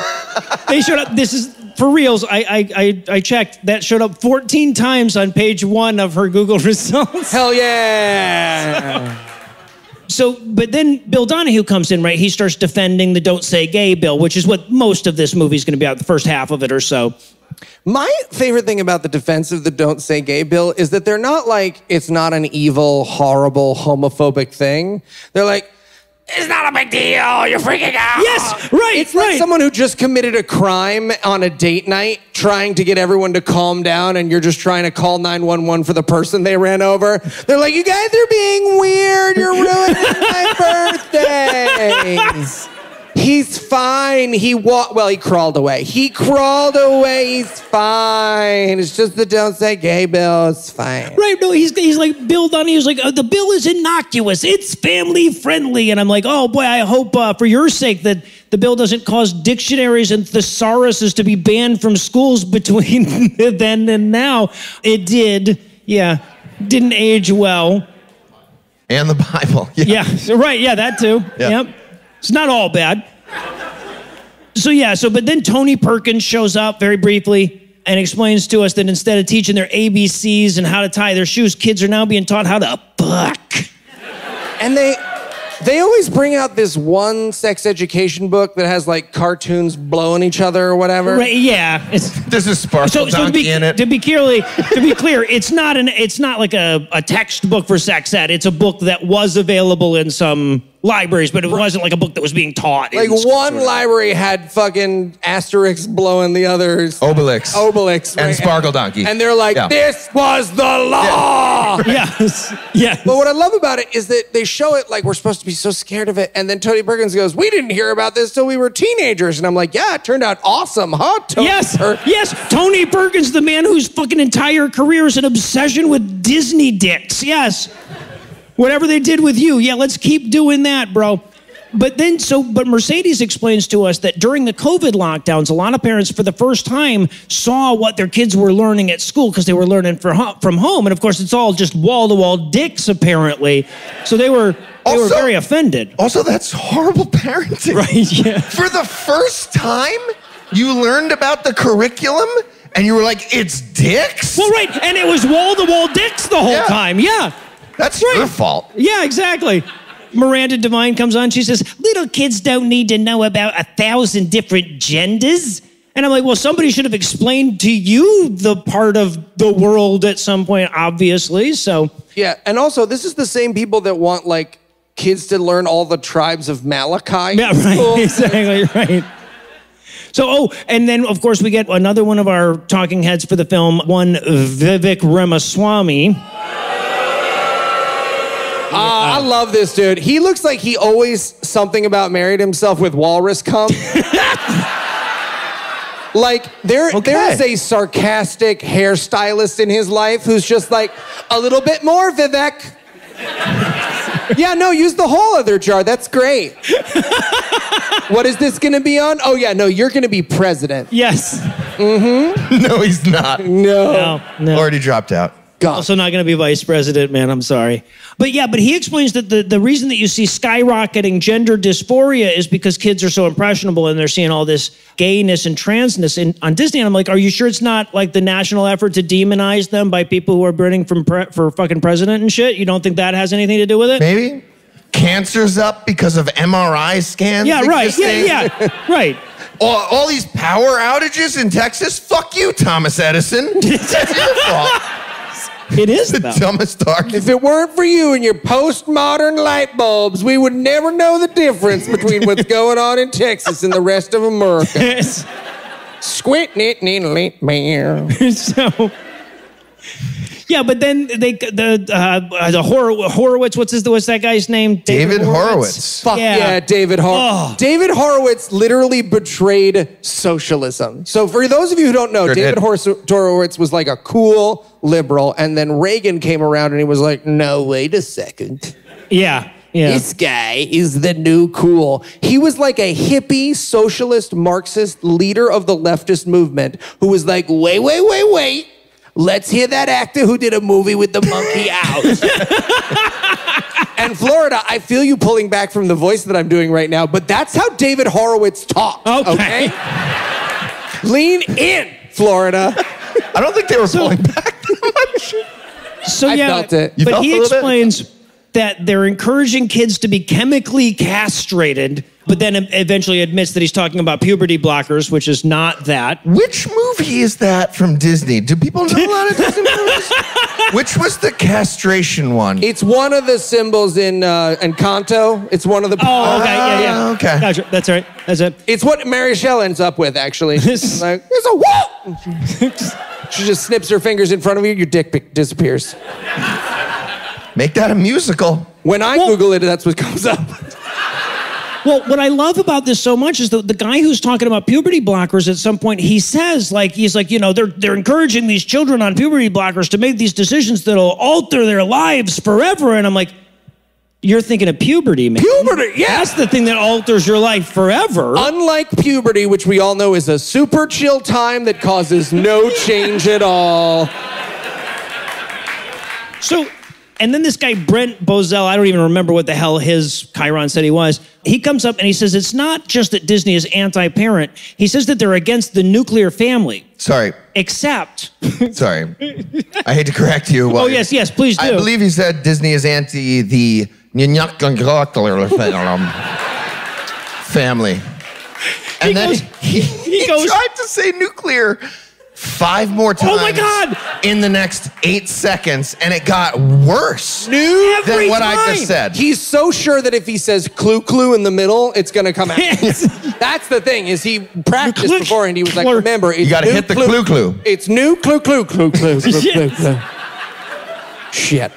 they showed up. This is for reals, I, I I I checked. That showed up fourteen times on page one of her Google results. Hell yeah! So, so, but then Bill Donahue comes in, right? He starts defending the Don't Say Gay bill, which is what most of this movie is going to be about, the first half of it or so. My favorite thing about the defense of the Don't Say Gay bill is that they're not like, it's not an evil, horrible, homophobic thing. They're like, it's not a big deal. You're freaking out. Yes, right, It's right. like someone who just committed a crime on a date night trying to get everyone to calm down, and you're just trying to call nine one one for the person they ran over. They're like, you guys are being weird. You're ruining my birthday. He's fine. He walked, well, he crawled away. He crawled away. He's fine. It's just the Don't Say Gay bill. It's fine. Right. No, he's, he's like, Bill Donahue's like, oh, the bill is innocuous. It's family friendly. And I'm like, oh boy, I hope uh, for your sake that the bill doesn't cause dictionaries and thesauruses to be banned from schools between then and now. It did. Yeah. Didn't age well. And the Bible. Yeah. yeah. Right. Yeah, that too. Yeah. Yep. It's not all bad. So yeah, so but then Tony Perkins shows up very briefly. and explains to us that instead of teaching their A B Cs and how to tie their shoes, kids are now being taught how to fuck. And they... They always bring out this one sex education book that has, like, cartoons blowing each other or whatever. Right, yeah. It's, There's a Sparkle so, Donkey so to be, in it. To be, clearly, to be clear, it's not an it's not like a, a textbook for sex ed. It's a book that was available in some libraries, but it right. wasn't like a book that was being taught. Like, one library had fucking Asterix blowing the others. Obelix. Obelix. Right? And Sparkle Donkey. And they're like, yeah. this was the law! Yeah. Yes. Yes. But what I love about it is that they show it like we're supposed to be so scared of it, and then Tony Perkins goes, we didn't hear about this till we were teenagers. And I'm like, yeah, it turned out awesome, huh, Tony Yes, Perkins? Yes, Tony Perkins, the man whose fucking entire career is an obsession with Disney dicks, yes. Whatever they did with you, yeah, let's keep doing that, bro. But then, so, but Mercedes explains to us that during the COVID lockdowns, a lot of parents, for the first time, saw what their kids were learning at school because they were learning for, from home. And of course, it's all just wall-to-wall dicks, apparently. So they were... They also, were very offended. Also, that's horrible parenting. Right, yeah. For the first time, you learned about the curriculum, and you were like, it's dicks? Well, right, and it was wall-to-wall dicks the whole yeah. time, yeah. That's right. Your fault. Yeah, exactly. Miranda Devine comes on, she says, little kids don't need to know about a thousand different genders. And I'm like, well, somebody should have explained to you the part of the world at some point, obviously, so. Yeah, and also, this is the same people that want, like, kids to learn all the tribes of Malachi. Yeah, right, oh. exactly, right. So, oh, and then, of course, we get another one of our talking heads for the film, one Vivek Ramaswamy. Uh, I love this dude. He looks like he always something about married himself with walrus cum. Like, there, okay. there is a sarcastic hairstylist in his life who's just like, a little bit more, Vivek. Yeah, no, use the whole other jar. That's great. What is this going to be on? Oh, yeah, no, you're going to be president. Yes. Mm-hmm. No, he's not. No. no, no. Already dropped out. God. Also not going to be vice president, man. I'm sorry. But yeah, but he explains that the, the reason that you see skyrocketing gender dysphoria is because kids are so impressionable and they're seeing all this gayness and transness in, on Disney. And I'm like, are you sure it's not like the national effort to demonize them by people who are running from pre for fucking president and shit? You don't think that has anything to do with it? Maybe. Cancer's up because of M R I scans. Yeah, right. Existing. Yeah, yeah. Right. All, all these power outages in Texas? Fuck you, Thomas Edison. That's your fault. It is the though. dumbest argument. If it weren't for you and your postmodern light bulbs, we would never know the difference between what's going on in Texas and the rest of America. Yes. Squint, knit, knit, knit, So, yeah, but then they the uh, the Hor Horowitz. What's his? What's that guy's name? David, David Horowitz. Horowitz. Fuck yeah, yeah David Horowitz. Oh. David Horowitz literally betrayed socialism. So for those of you who don't know, sure David did. Horowitz was like a cool. liberal, and then Reagan came around and he was like, no, wait a second. Yeah, yeah. This guy is the new cool. He was like a hippie, socialist, Marxist leader of the leftist movement who was like, wait, wait, wait, wait. Let's hear that actor who did a movie with the monkey out. And Florida, I feel you pulling back from the voice that I'm doing right now, but that's how David Horowitz talked, okay? okay? Lean in, Florida. I don't think they were so, pulling back that much. So, yeah, I felt it. You but felt he explains bit? that they're encouraging kids to be chemically castrated, but then eventually admits that he's talking about puberty blockers, which is not that. Which movie is that from Disney? Do people know a lot of Disney movies? Which was the castration one? It's one of the symbols in uh, Encanto. It's one of the... Oh, okay, yeah, yeah. Uh, okay. Gotcha. That's right. That's it. It's what Mary Shell ends up with, actually. It's like, there's a whoop! She just snips her fingers in front of you, your dick disappears. Make that a musical. When I well, Google it, that's what comes up. Well, what I love about this so much is that the guy who's talking about puberty blockers at some point, he says, like, he's like, you know, they're, they're encouraging these children on puberty blockers to make these decisions that'll alter their lives forever. And I'm like, you're thinking of puberty, man. Puberty, yeah. That's the thing that alters your life forever. Unlike puberty, which we all know is a super chill time that causes no change at all. So, and then this guy, Brent Bozell, I don't even remember what the hell his Chiron said he was. He comes up and he says, it's not just that Disney is anti-parent. He says that they're against the nuclear family. Sorry. Except. Sorry. I hate to correct you. Well, oh, yes, yes, please do. I believe you said Disney is anti the family. And he then goes, he, he, he goes, tried to say nuclear five more times oh my God. in the next eight seconds, and it got worse New than what time. I just said. He's so sure that if he says clue clue in the middle, it's gonna come out. That's the thing, is he practiced before and he was like, remember, it's you gotta hit the clue clue. It's new clue clue clue clue clue clue clue. Shit.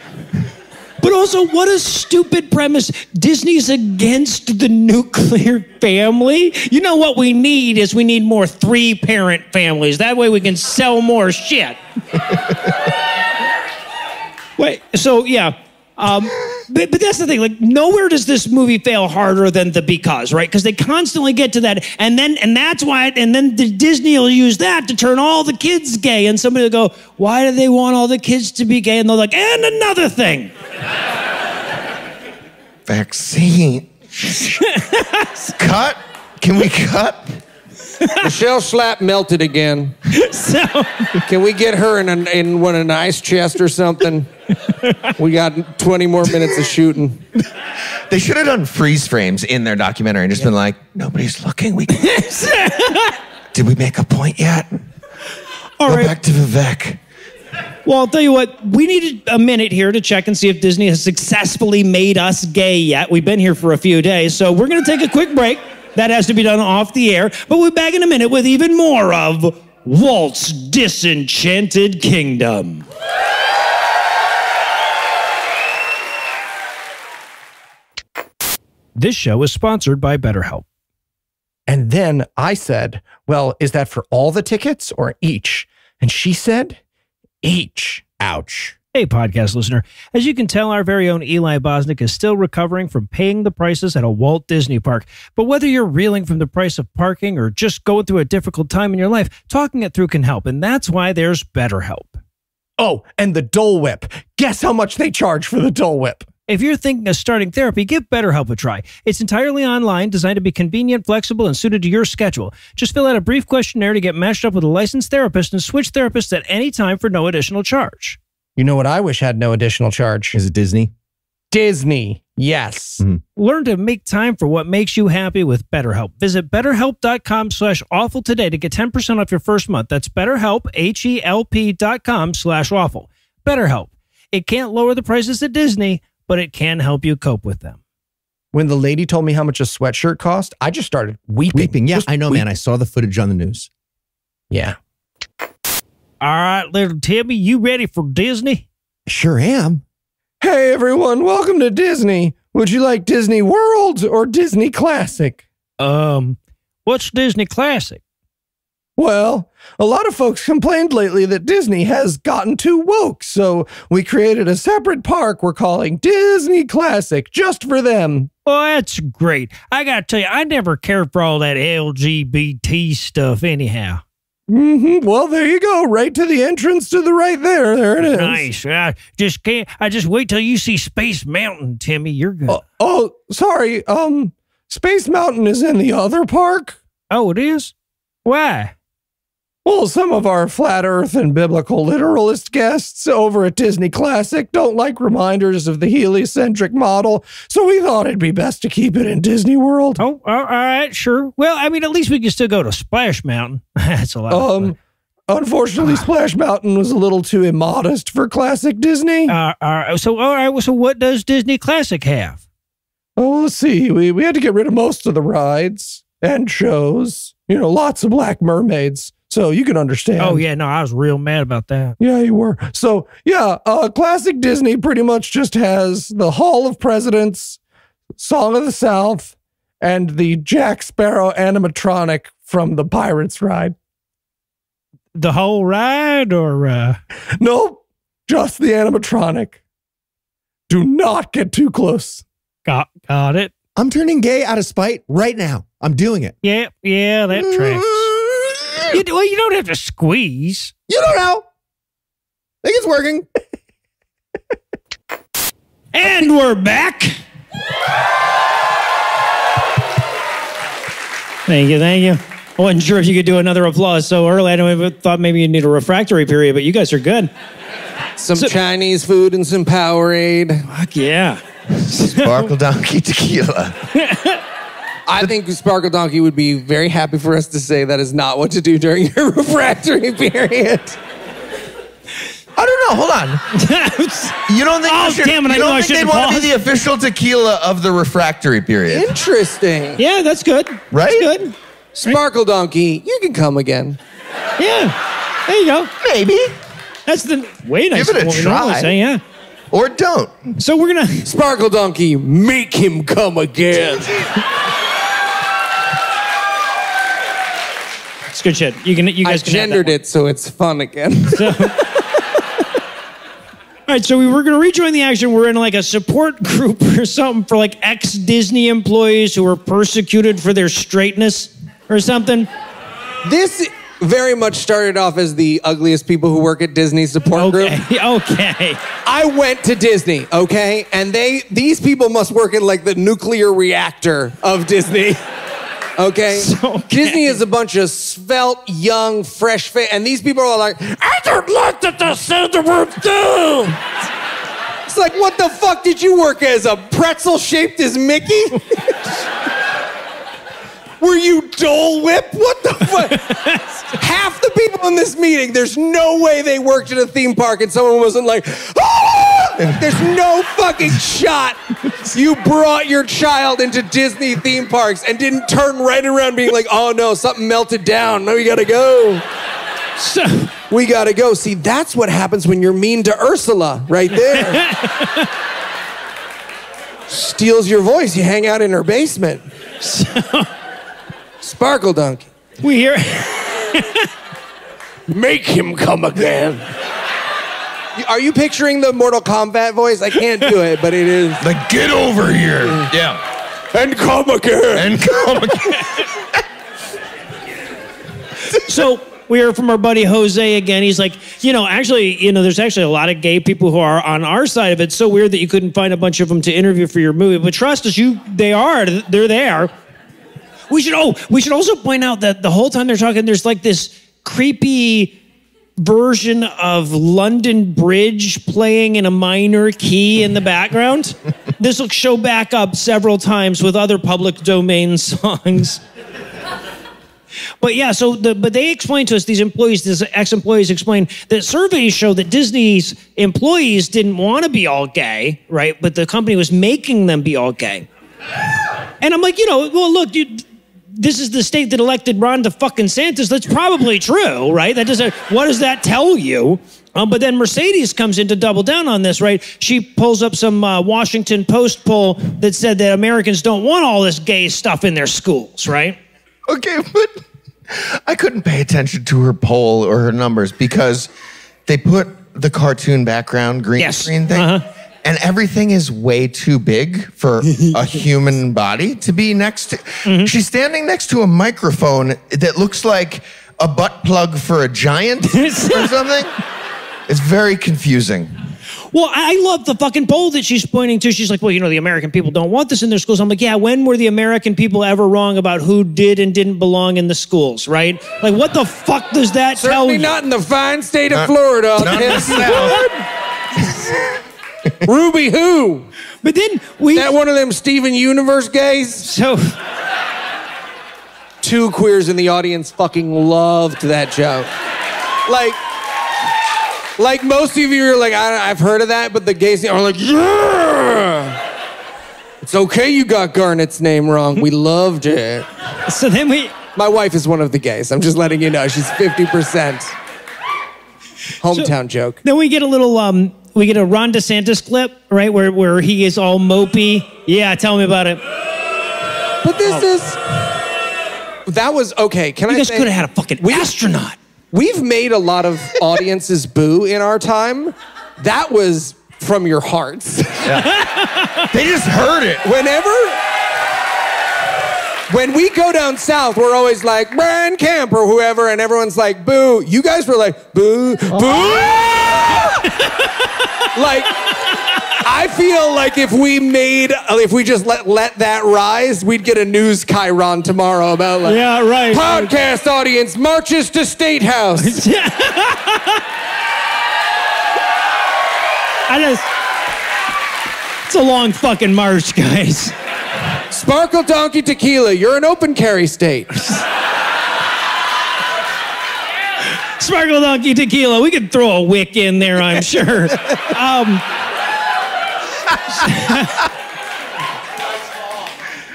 But also, what a stupid premise. Disney's against the nuclear family. You know what we need is we need more three-parent families. That way we can sell more shit. Wait, so yeah. Um, but, but that's the thing, like nowhere does this movie fail harder than the because, right? Because they constantly get to that. And then, and that's why, and then the Disney will use that to turn all the kids gay. And somebody will go, why do they want all the kids to be gay? And they're like, and another thing. Vaccine. Cut. Can we cut? Michelle Schlapp melted again. So can we get her in an, in one an ice chest or something? We got twenty more minutes of shooting. They should have done freeze frames in their documentary and just yeah. been like, nobody's looking. We did we make a point yet? All Go right. back to Vivek. Well, I'll tell you what, we needed a minute here to check and see if Disney has successfully made us gay yet. We've been here for a few days, so we're going to take a quick break. That has to be done off the air, but we'll be back in a minute with even more of Walt's Disenchanted Kingdom. This show is sponsored by BetterHelp. And then I said, well, is that for all the tickets or each? And she said, each. Ouch. Hey, podcast listener. As you can tell, our very own Eli Bosnick is still recovering from paying the prices at a Walt Disney park. But whether you're reeling from the price of parking or just going through a difficult time in your life, talking it through can help. And that's why there's BetterHelp. Oh, and the Dole Whip. Guess how much they charge for the Dole Whip. If you're thinking of starting therapy, give BetterHelp a try. It's entirely online, designed to be convenient, flexible, and suited to your schedule. Just fill out a brief questionnaire to get matched up with a licensed therapist and switch therapists at any time for no additional charge. You know what I wish had no additional charge? Is it Disney? Disney, yes. Mm. Learn to make time for what makes you happy with BetterHelp. Visit BetterHelp.com slash awful today to get ten percent off your first month. That's BetterHelp, H-E-L-P dot com slash awful. BetterHelp. It can't lower the prices at Disney, but it can help you cope with them. When the lady told me how much a sweatshirt cost, I just started weeping. Weeping, yeah, just I know, weep. man. I saw the footage on the news. Yeah. All right, little Timmy, you ready for Disney? Sure am. Hey, everyone, welcome to Disney. Would you like Disney World or Disney Classic? Um, what's Disney Classic? Well, a lot of folks complained lately that Disney has gotten too woke, so we created a separate park we're calling Disney Classic, just for them. Well, that's great. I gotta tell you, I never cared for all that L G B T stuff anyhow. Mm-hmm. Well, there you go. Right to the entrance to the right there. There it is. Nice. I just can't, I just wait till you see Space Mountain, Timmy. You're good. Uh, oh, sorry. Um, Space Mountain is in the other park. Oh, it is? Why? Well, some of our flat earth and biblical literalist guests over at Disney Classic don't like reminders of the heliocentric model, so we thought it'd be best to keep it in Disney World. Oh, all right, sure. Well, I mean, at least we can still go to Splash Mountain. That's a lot um, of fun. Unfortunately, Splash Mountain was a little too immodest for Classic Disney. Uh, all right, so, all right, so what does Disney Classic have? Oh, let's see. We, we had to get rid of most of the rides and shows. You know, lots of black mermaids. So you can understand. Oh, yeah. No, I was real mad about that. Yeah, you were. So, yeah, uh, Classic Disney pretty much just has the Hall of Presidents, Song of the South, and the Jack Sparrow animatronic from the Pirates ride. The whole ride or? Uh... Nope. Just the animatronic. Do not get too close. Got, got it. I'm turning gay out of spite right now. I'm doing it. Yeah, yeah, that tracks. You, well, you don't have to squeeze. You don't know. I think it's working. And we're back. Thank you, thank you. I wasn't sure if you could do another applause so early. I don't, thought maybe you'd need a refractory period, but you guys are good. Some so, Chinese food and some Powerade. Fuck yeah. Sparkle Donkey Tequila. I think Sparkle Donkey would be very happy for us to say that is not what to do during your refractory period. I don't know. Hold on. You don't think? Oh, should, damn it! I know I shouldn't. They want to be the official tequila of the refractory period. Interesting. Yeah, that's good. Right? That's good. Sparkle Donkey, you can come again. Yeah. There you go. Maybe. That's the way. Nice. Give it a try. Say, yeah. Or don't. So we're gonna Sparkle Donkey, make him come again. It's good shit. You can. You guys I can gendered it so it's fun again. So. All right, so we were going to rejoin the action. We're in like a support group or something for like ex-Disney employees who were persecuted for their straightness or something. This very much started off as the ugliest people who work at Disney support okay. group. Okay. I went to Disney, okay? And they these people must work in like the nuclear reactor of Disney. Okay? okay? Disney is a bunch of svelte, young, fresh face, and these people are like, I don't like that the Santa Worms do! It's like, what the fuck did you work as? A pretzel shaped as Mickey? Were you Dole Whip? What the fuck? Half the people in this meeting, there's no way they worked at a theme park and someone wasn't like, ah! There's no fucking shot you brought your child into Disney theme parks and didn't turn right around being like, oh no, something melted down. Now we gotta go. So, we gotta go. See, that's what happens when you're mean to Ursula right there. Steals your voice. You hang out in her basement. So, Sparkle Donkey. We hear. Make him come again. Are you picturing the Mortal Kombat voice? I can't do it, but it is. Like, get over here. Yeah. And come again. And come again. So we hear from our buddy Jose again. He's like, you know, actually, you know, there's actually a lot of gay people who are on our side of it. It's so weird that you couldn't find a bunch of them to interview for your movie. But trust us, you, they are. They're there. We should oh, we should also point out that the whole time they're talking, there's like this creepy version of London Bridge playing in a minor key in the background. This will show back up several times with other public domain songs. But yeah, so the, but they explained to us, these employees, these ex-employees explained that surveys show that Disney's employees didn't want to be all gay, right? But the company was making them be all gay. And I'm like, you know, well, look, dude, this is the state that elected Ron to fucking Santis. That's probably true, right? That doesn't. What does that tell you? Um, but then Mercedes comes in to double down on this, right? She pulls up some uh, Washington Post poll that said that Americans don't want all this gay stuff in their schools, right? Okay, but I couldn't pay attention to her poll or her numbers because they put the cartoon background green yes. screen thing. Uh-huh. And everything is way too big for a human body to be next to. Mm-hmm. She's standing next to a microphone that looks like a butt plug for a giant or something. It's very confusing. Well, I love the fucking poll that she's pointing to. She's like, well, you know, the American people don't want this in their schools. I'm like, yeah, when were the American people ever wrong about who did and didn't belong in the schools, right? Like, what the fuck does that Certainly tell you? Certainly not in the fine state of not, Florida. Not in the Ruby who? But then we... That one of them Steven Universe gays? So... Two queers in the audience fucking loved that joke. Like... Like most of you are like, I, I've heard of that, but the gays are like, yeah! It's okay you got Garnet's name wrong. We loved it. So then we... My wife is one of the gays. I'm just letting you know. She's fifty percent. Hometown so, joke. Then we get a little... um. We get a Ron DeSantis clip, right, where, where he is all mopey. Yeah, tell me about it. But this oh. is... That was... Okay, can you I You guys could have had a fucking we, astronaut. We've made a lot of audiences boo in our time. That was from your hearts. Yeah. They just heard it. Whenever... When we go down south, we're always like, Brian Kemp or whoever, and everyone's like, boo. You guys were like, boo, boo. Oh. Like, I feel like if we made, if we just let let that rise, we'd get a news chyron tomorrow about like, yeah, right. Podcast right. Audience marches to State House. I just, it's a long fucking march, guys. Sparkle Donkey Tequila, you're an open carry state. Sparkle Donkey Tequila, we could throw a wick in there, I'm sure. Um,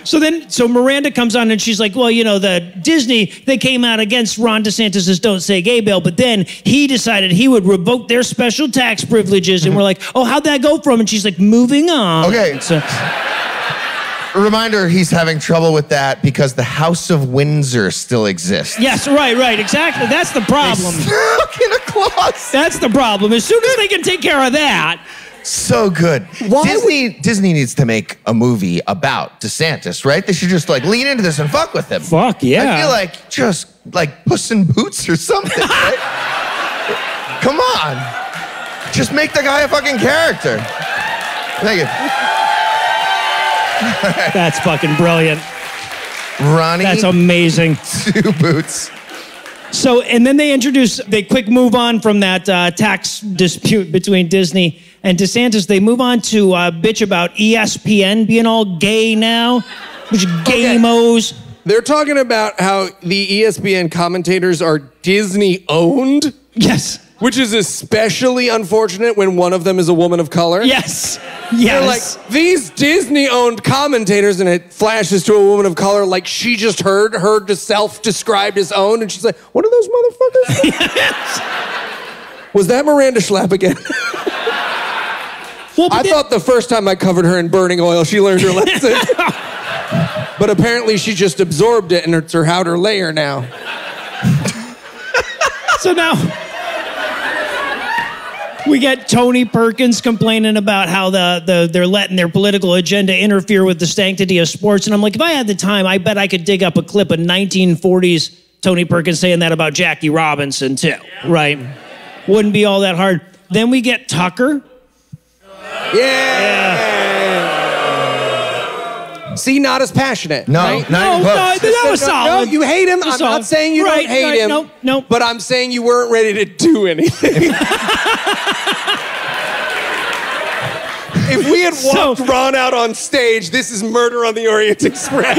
so then, so Miranda comes on and she's like, well, you know, the Disney, they came out against Ron DeSantis' Don't Say Gay bill, but then he decided he would revoke their special tax privileges. And we're like, oh, how'd that go from? And she's like, moving on. Okay. So, reminder, he's having trouble with that because the House of Windsor still exists. Yes, right, right, exactly. That's the problem. They stuck in a closet. That's the problem. As soon as they can take care of that. So good. Why Disney, would... Disney needs to make a movie about DeSantis, right? They should just like lean into this and fuck with him. Fuck, yeah. I feel like just like Puss in Boots or something, right? Come on. Just make the guy a fucking character. Thank you. That's fucking brilliant. Ronnie. That's amazing. Two Boots. So, and then they introduce, they quick move on from that uh, tax dispute between Disney and DeSantis. They move on to uh, bitch about E S P N being all gay now, which gay-mos. Okay. They're talking about how the E S P N commentators are Disney-owned. Yes. Which is especially unfortunate when one of them is a woman of color. Yes, yes. They're like, these Disney-owned commentators, and it flashes to a woman of color like she just heard, heard herself described as owned, and she's like, what are those motherfuckers? Yes. Was that Miranda Schlapp again? Well, I thought the first time I covered her in burning oil, she learned her lesson. But apparently she just absorbed it, and it's her outer layer now. So now... we get Tony Perkins complaining about how the, the they're letting their political agenda interfere with the sanctity of sports. And I'm like, if I had the time, I bet I could dig up a clip of nineteen forties Tony Perkins saying that about Jackie Robinson, too, right? Wouldn't be all that hard. Then we get Tucker. Yeah! yeah. See, not as passionate. No, right? not no, no, that was no, solid. No, you hate him. I'm solid. Not saying you right, don't hate right, him. Nope, nope. But I'm saying you weren't ready to do anything. If we had walked so, Ron out on stage, this is Murder on the Orient Express.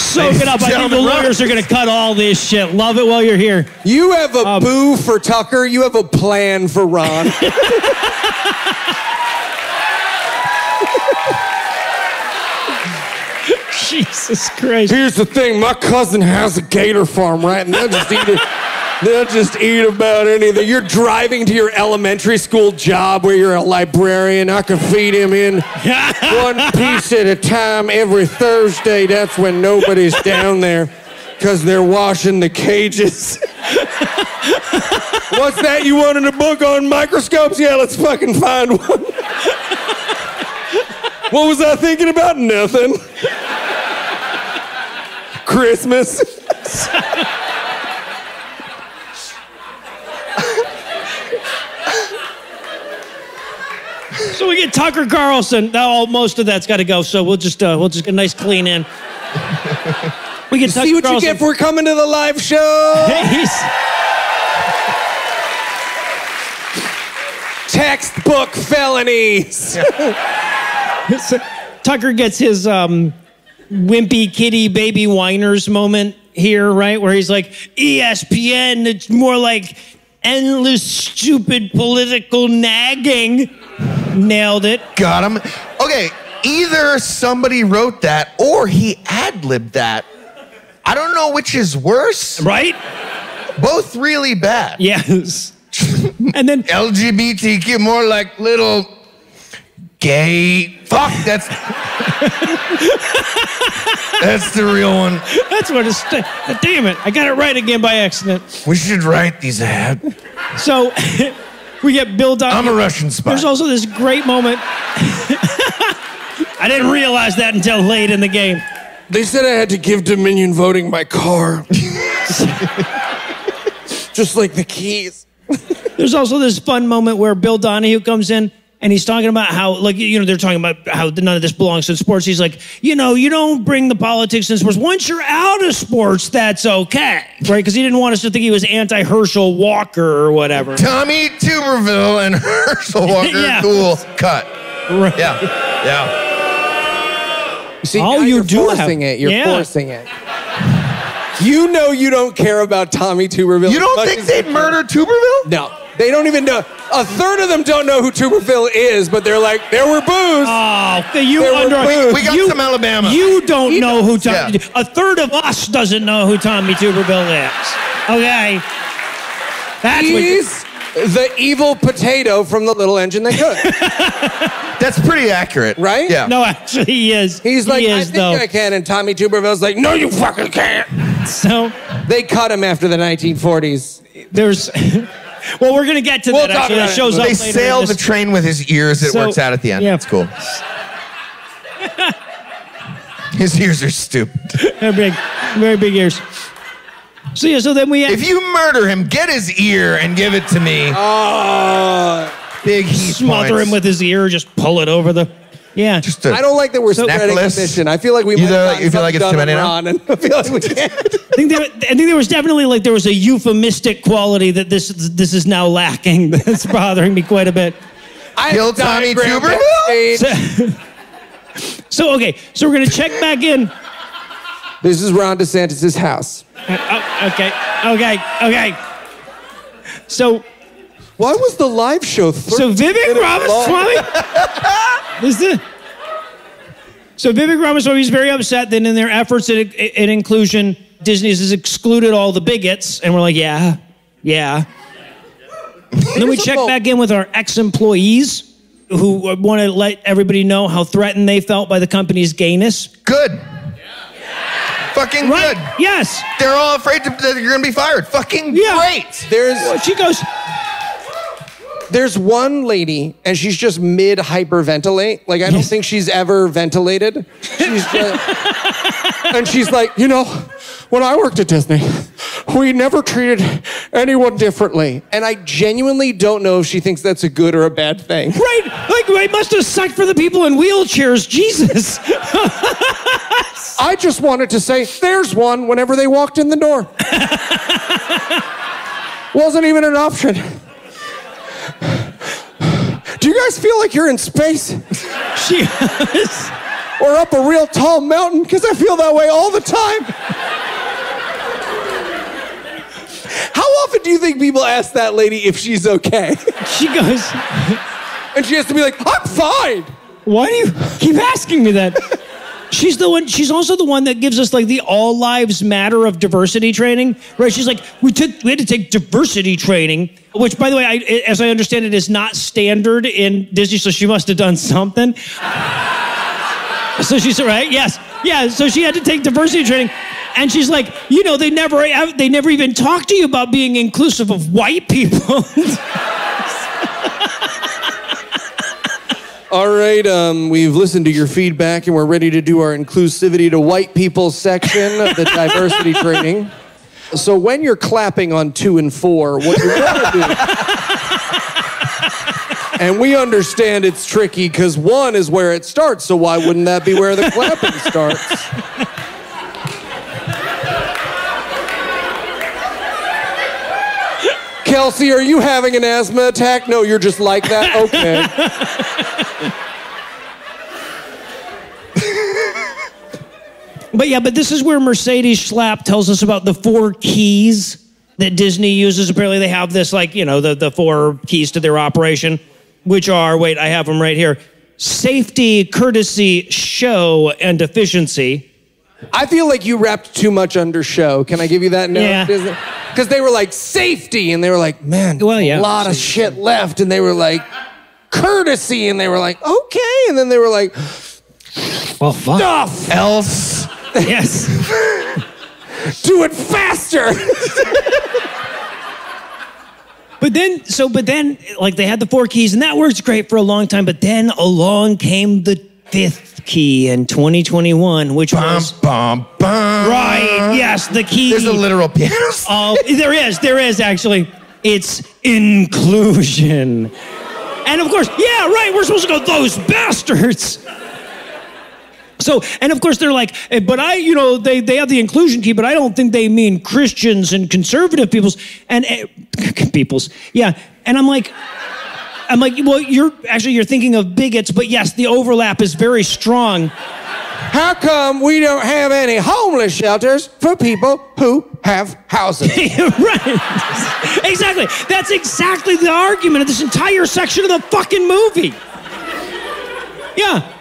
Soak it up. I think the lawyers are going to cut all this shit. Love it while you're here. You have a um, boo for Tucker. You have a plan for Ron. Jesus Christ. Here's the thing. My cousin has a gator farm, right? And they'll just eat it. They'll just eat about anything. You're driving to your elementary school job where you're a librarian. I can feed him in one piece at a time every Thursday. That's when nobody's down there because they're washing the cages. What's that you wanted a book on microscopes? Yeah, let's fucking find one. What was I thinking about? Nothing. Christmas. So we get Tucker Carlson. Now most of that's got to go. So we'll just uh, we'll just get a nice clean in. We get you Tucker see what Carlson. You get for coming to the live show. He's... Textbook felonies. Yeah. So Tucker gets his um, wimpy kitty baby whiners moment here, right? Where he's like, E S P N. It's more like endless stupid political nagging. Nailed it. Got him. Okay, either somebody wrote that or he ad-libbed that. I don't know which is worse. Right? Both really bad. Yes. And then... L G B T Q, more like little... gay... fuck, that's... that's the real one. That's what it's... Damn it, I got it right again by accident. We should write these ad. So... we get Bill Donahue. I'm a Russian spy. There's also this great moment. I didn't realize that until late in the game. They said I had to give Dominion voting my car. just like the keys. There's also this fun moment where Bill Donahue comes in and he's talking about how, like, you know, they're talking about how none of this belongs to sports. He's like, you know, you don't bring the politics in sports. Once you're out of sports, that's okay. Right? Because he didn't want us to think he was anti-Herschel Walker or whatever. Tommy Tuberville and Herschel Walker. Yeah. Cool. Cut. Right. Yeah. Yeah. You see, all you you're do forcing have... it. You're yeah. forcing it. You know you don't care about Tommy Tuberville. You don't think they'd murder Tuberville? No. They don't even know. A third of them don't know who Tuberville is, but they're like, there were boos. Oh, you there under... Were we, we got you, some Alabama. You don't he know knows. who Tommy... Yeah. A third of us doesn't know who Tommy Tuberville is. Okay. That's He's what the evil potato from The Little Engine That Could. That's pretty accurate. Right? Yeah. No, actually, he is. He's like, he is, I think though. I can, and Tommy Tuberville's like, no, you fucking can't. So... They cut him after the nineteen forties. There's... Well, we're going to get to we'll that. Actually, that shows they up later sail the train with his ears. It so, works out at the end. Yeah. It's cool. His ears are stupid. They're big. Very big ears. So, yeah, so then we... If you murder him, get his ear and give it to me. Oh. Big heat Smother points. him with his ear. Just pull it over the... Yeah. Just I don't like that we're so spreading this. I feel like we might have gotten like done and on, and I feel like we can't. I think, there, I think there was definitely like there was a euphemistic quality that this this is now lacking. That's bothering me quite a bit. Kill Tommy Tuberville? So, so, okay. So we're going to check back in. This is Ron DeSantis' house. Uh, oh, okay. Okay. Okay. So... Why was the live show So Vivek Ramaswamy? Is this? So Vivek Ramaswamy is very upset that in their efforts at, at inclusion, Disney has excluded all the bigots, and we're like, yeah, yeah. And then we check back in with our ex-employees who want to let everybody know how threatened they felt by the company's gayness. Good. Fucking right? good. Yes. They're all afraid to, that you're going to be fired. Fucking yeah. great. There's. Well, she goes. There's one lady, and she's just mid-hyperventilate. Like, I don't think she's ever ventilated. She's just, and she's like, you know, when I worked at Disney, we never treated anyone differently. And I genuinely don't know if she thinks that's a good or a bad thing. Right? Like, it must have sucked for the people in wheelchairs. Jesus. I just wanted to say, there's one whenever they walked in the door. Wasn't even an option. Do you guys feel like you're in space? She is. Or up a real tall mountain? Because I feel that way all the time. How often do you think people ask that lady if she's okay? She goes... And she has to be like, I'm fine! Why do you keep asking me that? She's the one, she's also the one that gives us like the all lives matter of diversity training, right? She's like, we took, we had to take diversity training, which by the way, I, as I understand it, is not standard in Disney. So she must have done something. So she said, right? Yes. Yeah. So she had to take diversity training. And she's like, you know, they never, they never even talk to you about being inclusive of white people. All right, um, we've listened to your feedback and we're ready to do our inclusivity to white people section of the diversity training. So when you're clapping on two and four, what you're gonna do... And we understand it's tricky because one is where it starts, so why wouldn't that be where the clapping starts? Kelsey, are you having an asthma attack? No, you're just like that? Okay. But yeah, but this is where Mercedes Schlapp tells us about the four keys that Disney uses. Apparently they have this, like, you know, the, the four keys to their operation, which are, wait, I have them right here. Safety, courtesy, show, and efficiency. I feel like you wrapped too much under show. Can I give you that note? Yeah. Because they were like, safety, and they were like, man, well, yeah, a lot safety. of shit left. And they were like, courtesy, and they were like, okay. And then they were like, well, fuck. Stuff else. Yes. Do it faster. But then, so, but then, like, they had the four keys, and that worked great for a long time, but then along came the fifth key in twenty twenty-one, which bum, was bum, bum. Right. Yes, the key. There's a literal piano. Oh, uh, there is. There is actually. It's inclusion. And of course, yeah, right. We're supposed to go those bastards. So, and of course they're like, but I, you know, they, they have the inclusion key, but I don't think they mean Christians and conservative peoples and uh, peoples. Yeah. And I'm like, I'm like, well, you're actually, you're thinking of bigots, but yes, the overlap is very strong. How come we don't have any homeless shelters for people who have houses? Right. Exactly. That's exactly the argument of this entire section of the fucking movie. Yeah.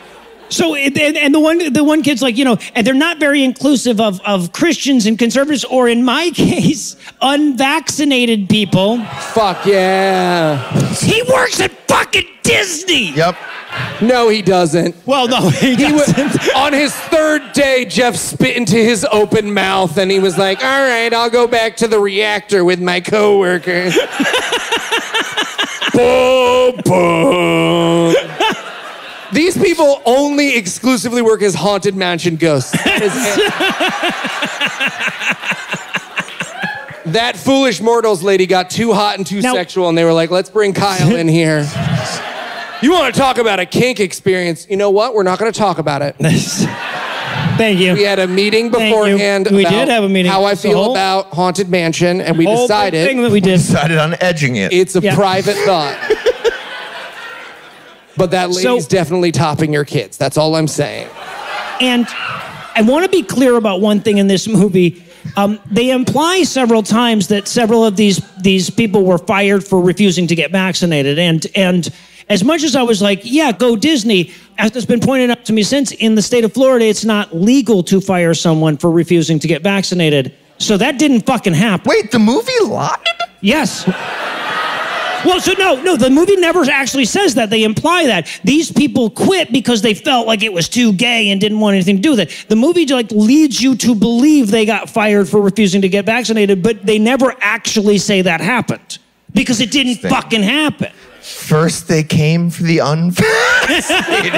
So, and, and the one, the one kid's like, you know, and they're not very inclusive of, of Christians and conservatives, or in my case, unvaccinated people. Fuck yeah. He works at fucking Disney. Yep. No, he doesn't. Well, no, he doesn't. He was, on his third day, Jeff spit into his open mouth, and he was like, all right, I'll go back to the reactor with my coworker. Boom, boom. These people only exclusively work as Haunted Mansion ghosts. That foolish mortals lady got too hot and too now, sexual, and they were like, let's bring Kyle in here. You want to talk about a kink experience? You know what? We're not going to talk about it. Thank you. We had a meeting beforehand we about did have a meeting. how I feel whole, about Haunted Mansion, and we decided, thing that we, did. we decided on edging it. It's a yeah. private thought. But that lady's so, definitely topping your kids. That's all I'm saying. And I want to be clear about one thing in this movie. Um, they imply several times that several of these these people were fired for refusing to get vaccinated. And and as much as I was like, yeah, go Disney, as it's been pointed out to me since, in the state of Florida, it's not legal to fire someone for refusing to get vaccinated. So that didn't fucking happen. Wait, the movie lied? Yes. Well, so no, no, the movie never actually says that. They imply that. These people quit because they felt like it was too gay and didn't want anything to do with it. The movie like leads you to believe they got fired for refusing to get vaccinated, but they never actually say that happened because it didn't Thing. fucking happen. First they came for the unvaccinated.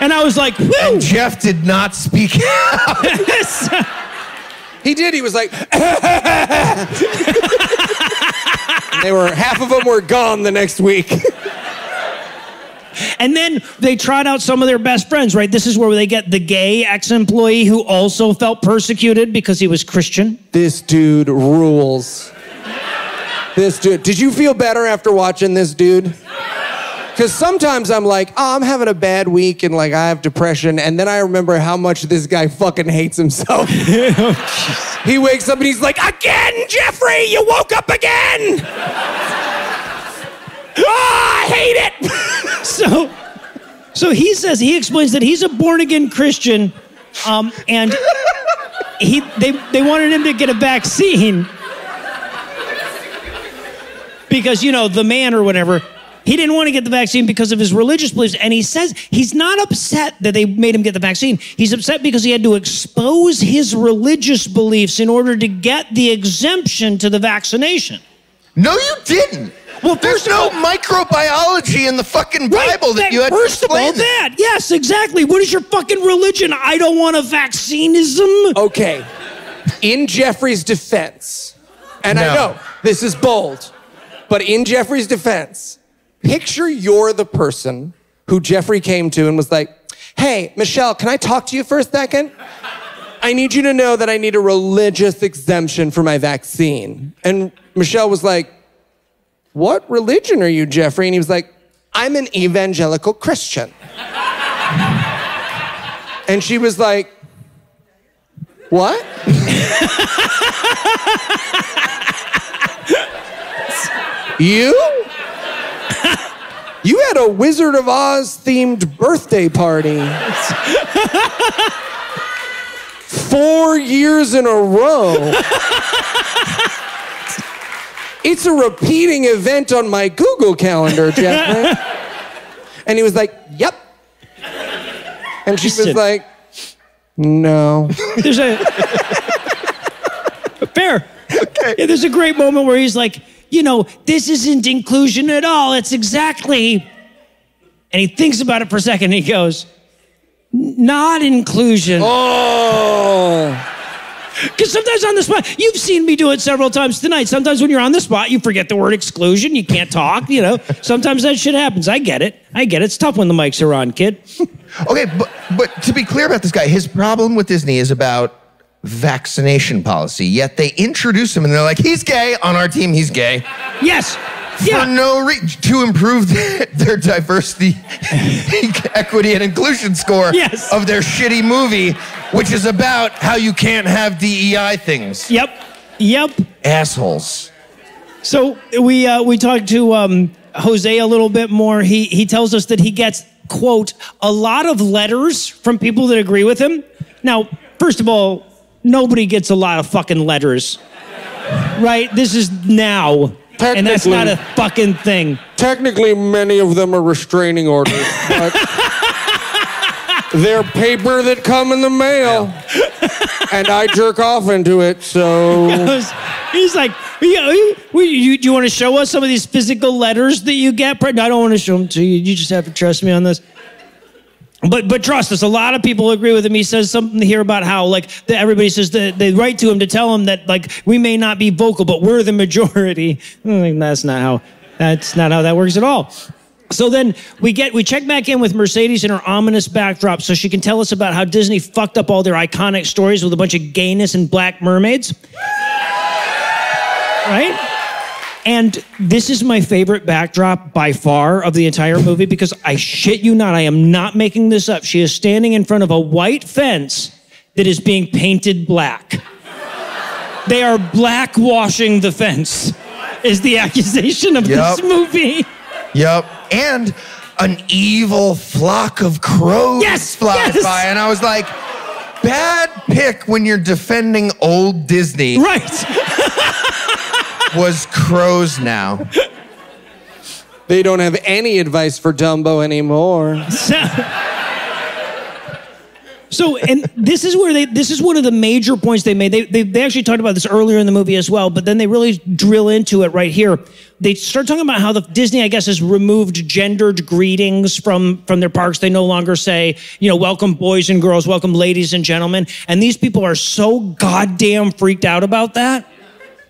And I was like, woo! And Jeff did not speak out. He did, he was like, they were, half of them were gone the next week. And then they tried out some of their best friends, right? This is where they get the gay ex-employee who also felt persecuted because he was Christian. This dude rules. This dude, did you feel better after watching this dude? Because sometimes I'm like, oh, I'm having a bad week and like I have depression. And then I remember how much this guy fucking hates himself. Oh, he wakes up and he's like, again, Jeffrey, you woke up again. Oh, I hate it. so, so he says, he explains that he's a born again Christian. Um, and he, they, they wanted him to get a vaccine. Because, you know, the man or whatever. He didn't want to get the vaccine because of his religious beliefs. And he says he's not upset that they made him get the vaccine. He's upset because he had to expose his religious beliefs in order to get the exemption to the vaccination. No, you didn't. Well, first There's no all, microbiology in the fucking Bible right, that, that you had to First of all it. that. Yes, exactly. What is your fucking religion? I don't want a vaccinism. Okay. In Jeffrey's defense, and no. I know this is bold, but in Jeffrey's defense, picture you're the person who Jeffrey came to and was like, hey, Michelle, can I talk to you for a second? I need you to know that I need a religious exemption for my vaccine. And Michelle was like, what religion are you, Jeffrey? And he was like, I'm an evangelical Christian. And she was like, what? You? You had a Wizard of Oz themed birthday party. Four years in a row. It's a repeating event on my Google calendar, Jeff. And he was like, yep. And she was like, no. There's a... Fair. Okay. Yeah, there's a great moment where he's like, you know, this isn't inclusion at all. It's exactly, and he thinks about it for a second and he goes, Not inclusion. Oh. Because sometimes on the spot, you've seen me do it several times tonight. Sometimes when you're on the spot, you forget the word exclusion. You can't talk, you know. Sometimes that shit happens. I get it. I get it. It's tough when the mics are on, kid. Okay, but, but to be clear about this guy, his problem with Disney is about vaccination policy, yet they introduce him and they're like, he's gay. On our team, he's gay. Yes. For yeah. no reason, to improve the, their diversity, equity, and inclusion score yes. of their shitty movie, which is about how you can't have D E I things. Yep, yep. Assholes. So we uh, we talked to um, Jose a little bit more. He he tells us that he gets, quote, a lot of letters from people that agree with him. Now, first of all, nobody gets a lot of fucking letters, right? This is now. And that's not a fucking thing. Technically, many of them are restraining orders, but they're paper that come in the mail, and I jerk off into it, so... He's like, do you want to show us some of these physical letters that you get? No, I don't want to show them to you. You just have to trust me on this. But but trust us, a lot of people agree with him. He says something here about how, like, the, everybody says that they write to him to tell him that, like, we may not be vocal, but we're the majority. That's not how, that's not how that works at all. So then we get, we check back in with Mercedes in her ominous backdrop so she can tell us about how Disney fucked up all their iconic stories with a bunch of gayness and black mermaids. Right? And this is my favorite backdrop by far of the entire movie because I shit you not, I am not making this up. She is standing in front of a white fence that is being painted black. They are blackwashing the fence is the accusation of yep. this movie. Yep. And an evil flock of crows yes, flies yes. by and I was like, bad pick when you're defending old Disney. Right. Was crows now. They don't have any advice for Dumbo anymore. So, so and this is where they, this is one of the major points they made. They, they, they actually talked about this earlier in the movie as well, but then they really drill into it right here. They start talking about how the Disney, I guess, has removed gendered greetings from, from their parks. They no longer say, you know, welcome boys and girls, welcome ladies and gentlemen. And these people are so goddamn freaked out about that.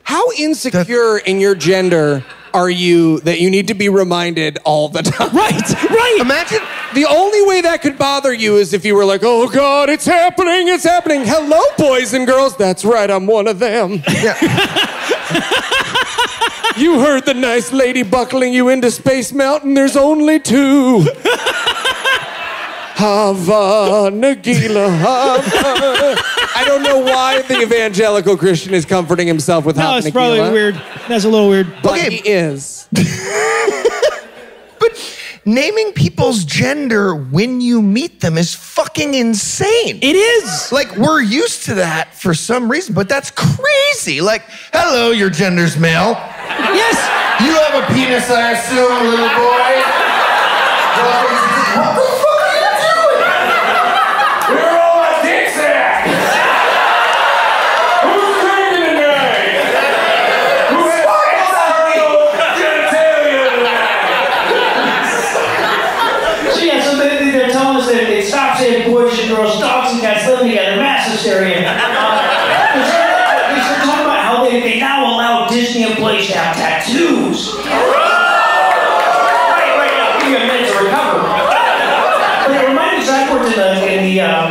How insecure in your gender are you that you need to be reminded all the time? Right, right. Imagine the only way that could bother you is if you were like, oh God, it's happening, it's happening. Hello, boys and girls. That's right, I'm one of them. Yeah. You heard the nice lady buckling you into Space Mountain. There's only two. Hava, Nagila, Hava. I don't know why the evangelical Christian is comforting himself with Hava, Nagila. No, it's probably weird. That's a little weird. But okay. He is. But naming people's gender when you meet them is fucking insane. It is. Like, we're used to that for some reason, but that's crazy. Like, hello, your gender's male. Yes. You have a penis, I assume, little boy. What the fuck? Boys and girls, dogs and cats living together, mass hysteria. Uh, they should talk about how they, they now allow Disney employees to have tattoos. Right, right now, give me a minute to recover. But it reminded me, I worked in the, in the um,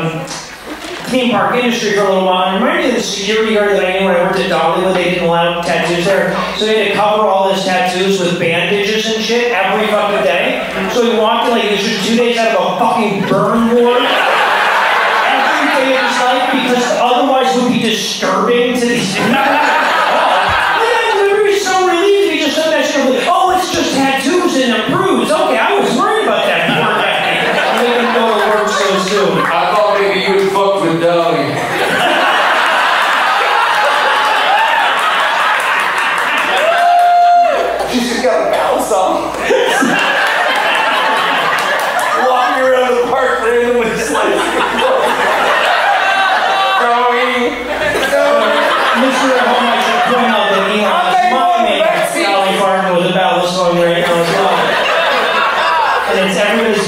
theme park industry for a little while, and it reminded me of the security guard that I knew when I worked at Dole Whip, they didn't allow tattoos there. So they had to cover all his tattoos with bandages and shit every fucking day. So he walked in like two days out of a fucking burn ward. Because otherwise it would be disturbing to these people. I'd be so relieved if you just said that shit. Like, oh, it's just tattoos and a bruise. Okay, I was worried about that before that day. I didn't know it worked so soon. I thought maybe you would fuck with Dolly. She's just got a mouse on. Walking around the park randomly just like...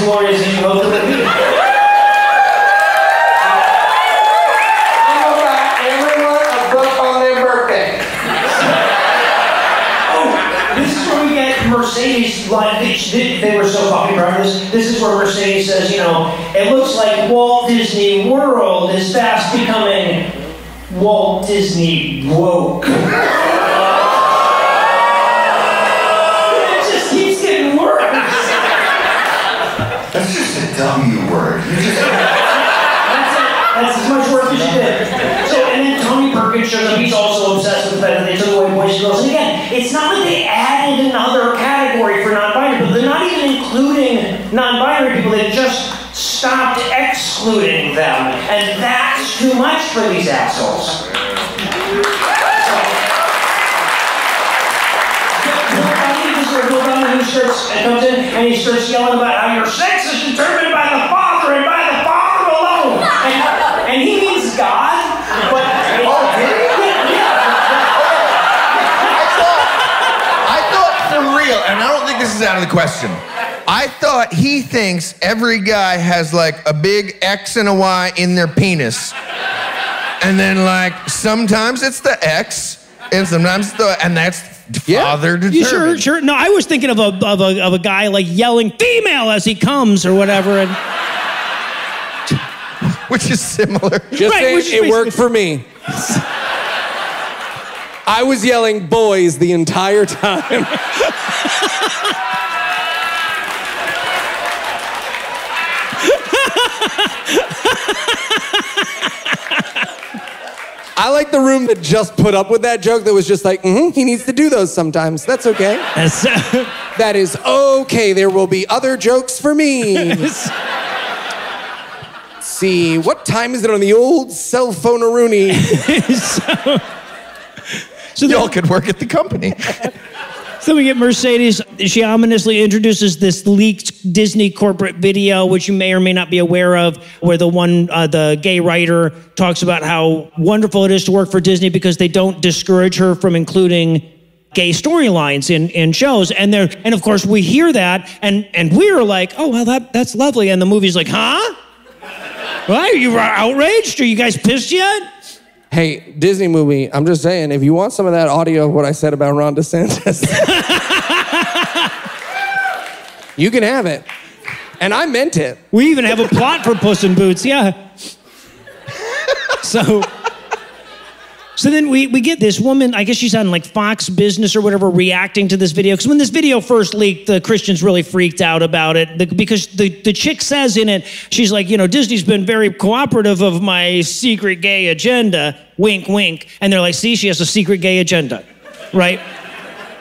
Glorious, and you both of them. talking about this. This is where Mercedes says, you know, it looks like Walt Disney World is fast becoming Walt Disney woke. It just keeps getting worse. That's just a W word. That's, that's as much work as you did. So, and then Tony Perkins shows up. He's also obsessed with the fact that they took away boys and girls. And again, it's not like they added another category for non-binary, but they're not even including non-binary people. They just stopped excluding them. And that's too much for these assholes. Bill Donahue starts, and comes in and he starts yelling about how your sex is determined by the Father and by the Father alone. And, and he means God, but... Oh, did he? Yeah, yeah. I thought, I thought for real, and I don't think this is out of the question, I thought he thinks every guy has like a big X and a Y in their penis. And then like, sometimes it's the X, and sometimes it's the... And that's... Father determined. Yeah, sure, sure. No, I was thinking of a, of a of a guy like yelling "female" as he comes or whatever, and which is similar. Just right, saying, which is it worked for me. I was yelling "boys" the entire time. I like the room that just put up with that joke that was just like, mm-hmm, he needs to do those sometimes. That's okay. Yes. That is okay. There will be other jokes for me. Yes. See, what time is it on the old cell phone Rooney? so, so Y'all could work at the company. So we get Mercedes. She ominously introduces this leaked Disney corporate video, which you may or may not be aware of, where the one, uh, the gay writer talks about how wonderful it is to work for Disney because they don't discourage her from including gay storylines in, in shows. And there, and of course we hear that and, and we're like, oh, well, that, that's lovely. And the movie's like, huh? Why are you outraged? Are you guys pissed yet? Hey, Disney movie, I'm just saying, if you want some of that audio of what I said about Ron DeSantis, you can have it. And I meant it. We even have a plot for Puss in Boots, yeah. So, so then we, we get this woman, I guess she's on like Fox Business or whatever, reacting to this video. Because when this video first leaked, the Christians really freaked out about it. The, because the, the chick says in it, she's like, you know, Disney's been very cooperative of my secret gay agenda. Wink, wink. And they're like, see, she has a secret gay agenda, right?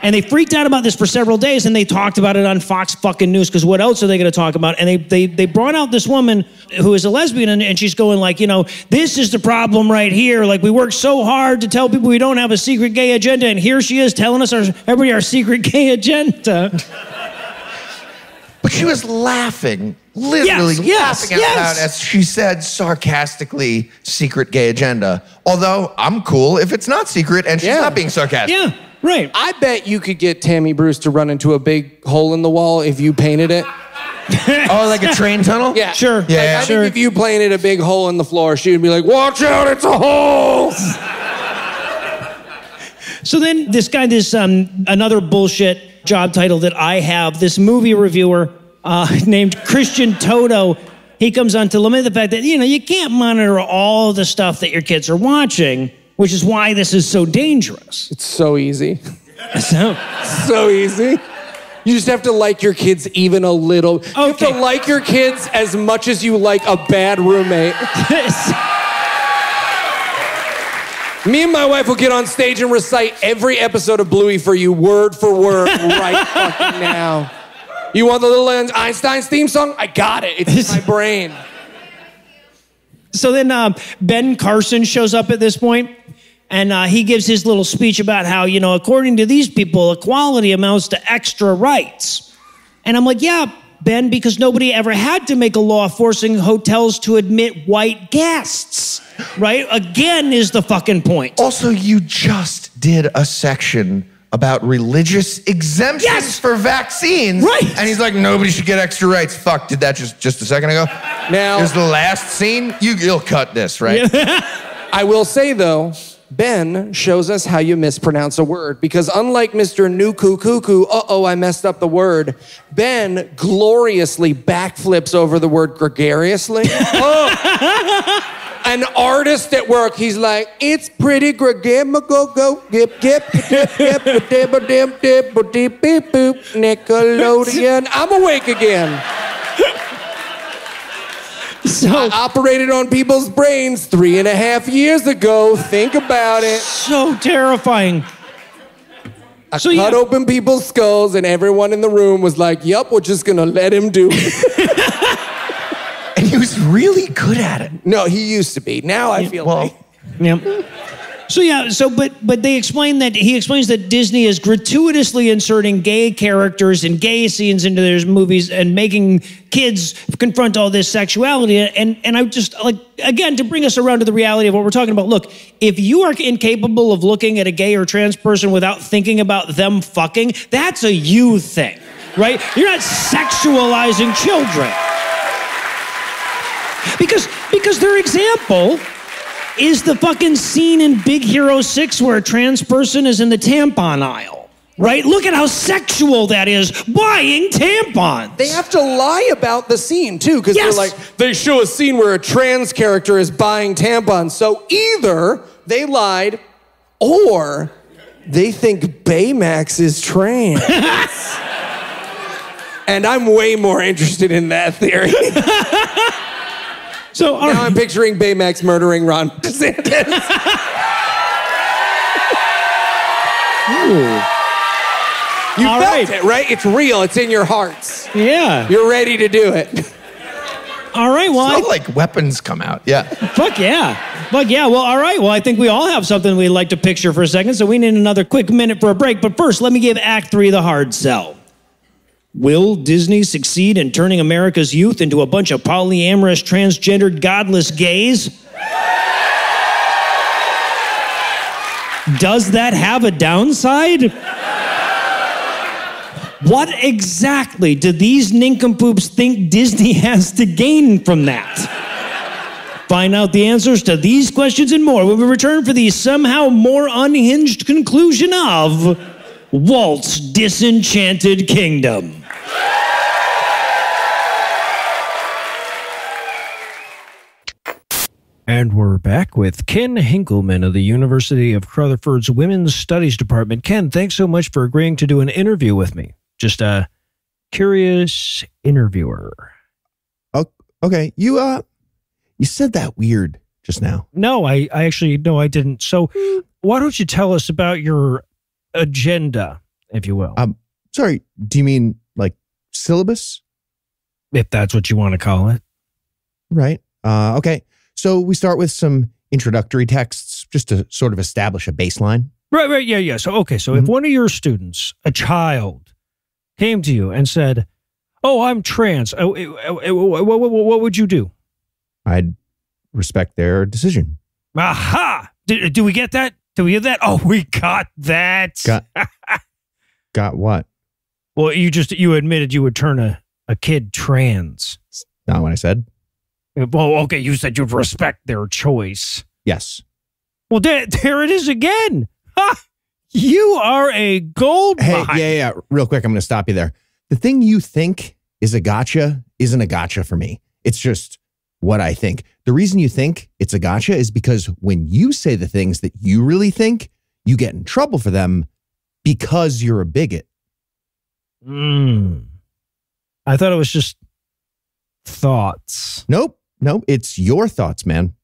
And they freaked out about this for several days, and they talked about it on Fox fucking News, because what else are they going to talk about? And they, they, they brought out this woman who is a lesbian, and, and she's going like, you know, this is the problem right here. Like, we work so hard to tell people we don't have a secret gay agenda, and here she is telling us our, everybody our secret gay agenda. But she was laughing, literally yes, yes, laughing out yes. loud as she said sarcastically, secret gay agenda. Although, I'm cool if it's not secret and she's yeah. not being sarcastic. Yeah, right. I bet you could get Tammy Bruce to run into a big hole in the wall if you painted it. Oh, like a train tunnel? Yeah. Sure. Yeah, like, yeah. I sure. think if you painted a big hole in the floor, she would be like, watch out, it's a hole! So then this guy, this um, another bullshit... job title that I have, this movie reviewer uh, named Christian Toto, he comes on to lament the fact that, you know, you can't monitor all the stuff that your kids are watching, which is why this is so dangerous. It's so easy. So, so easy. You just have to like your kids even a little. Okay. You have to like your kids as much as you like a bad roommate. Me and my wife will get on stage and recite every episode of Bluey for you, word for word, right fucking now. You want the little Einstein's theme song? I got it. It's in my brain. So then uh, Ben Carson shows up at this point, and uh, he gives his little speech about how, you know, according to these people, equality amounts to extra rights. And I'm like, yeah, Ben, because nobody ever had to make a law forcing hotels to admit white guests. Right? Again is the fucking point. Also, you just did a section about religious exemptions yes! for vaccines. Right. And he's like, nobody should get extra rights. Fuck, did that just, just a second ago? Now... Here's the last scene. You, you'll cut this, right? Yeah. I will say, though, Ben shows us how you mispronounce a word, because unlike Mister Nuku Cuckoo, uh-oh, I messed up the word, Ben gloriously backflips over the word gregariously. Oh. An artist at work, he's like, it's pretty gregamago-go, gip, gip, gip, gip, dibba-dib, dibba dip beep boop, Nickelodeon. I'm awake again. So, I operated on people's brains three and a half years ago. Think about it. So terrifying. I so cut you... open people's skulls, and everyone in the room was like, "Yup, we're just gonna let him do it." And he was really good at it. No, he used to be. Now I yeah, feel well, like. Yeah. So yeah. So but but they explain that he explains that Disney is gratuitously inserting gay characters and gay scenes into their movies and making kids confront all this sexuality. And, and I just, like, again, to bring us around to the reality of what we're talking about, look, if you are incapable of looking at a gay or trans person without thinking about them fucking, that's a you thing, right? You're not sexualizing children. Because, because their example is the fucking scene in Big Hero six where a trans person is in the tampon aisle. Right? Look at how sexual that is, buying tampons. They have to lie about the scene, too, because yes. they're like, they show a scene where a trans character is buying tampons. So either they lied or they think Baymax is trans. And I'm way more interested in that theory. So now I'm picturing Baymax murdering Ron DeSantis. Ooh. You All felt right. it, right? It's real. It's in your hearts. Yeah. You're ready to do it. All right, well... It's not like weapons come out, yeah. Fuck yeah. Fuck yeah, well, all right. Well, I think we all have something we'd like to picture for a second, so we need another quick minute for a break. But first, let me give Act Three the hard sell. Will Disney succeed in turning America's youth into a bunch of polyamorous, transgendered, godless gays? Does that have a downside? What exactly do these nincompoops think Disney has to gain from that? Find out the answers to these questions and more when we return for the somehow more unhinged conclusion of Walt's Disenchanted Kingdom. And we're back with Ken Hinkleman of the University of Rutherford's Women's Studies Department. Ken, thanks so much for agreeing to do an interview with me. Just a curious interviewer. Oh, okay. You uh, you said that weird just now. No, I, I actually, no, I didn't. So why don't you tell us about your agenda, if you will? Um, sorry, do you mean like syllabus? If that's what you want to call it. Right. Uh, okay. So we start with some introductory texts just to sort of establish a baseline. Right, right. Yeah, yeah. So, okay. So mm-hmm. if one of your students, a child, came to you and said, oh, I'm trans, what would you do? I'd respect their decision. Aha! Do, do we get that? Do we get that? Oh, we got that. Got, got what? Well, you just, you admitted you would turn a, a kid trans. Not what I said. Well, okay, you said you'd respect their choice. Yes. Well, there, there it is again. Ha! You are a gold mine. Hey, yeah, yeah. Real quick, I'm going to stop you there. The thing you think is a gotcha isn't a gotcha for me. It's just what I think. The reason you think it's a gotcha is because when you say the things that you really think, you get in trouble for them because you're a bigot. Mm. I thought it was just thoughts. Nope. Nope. It's your thoughts, man.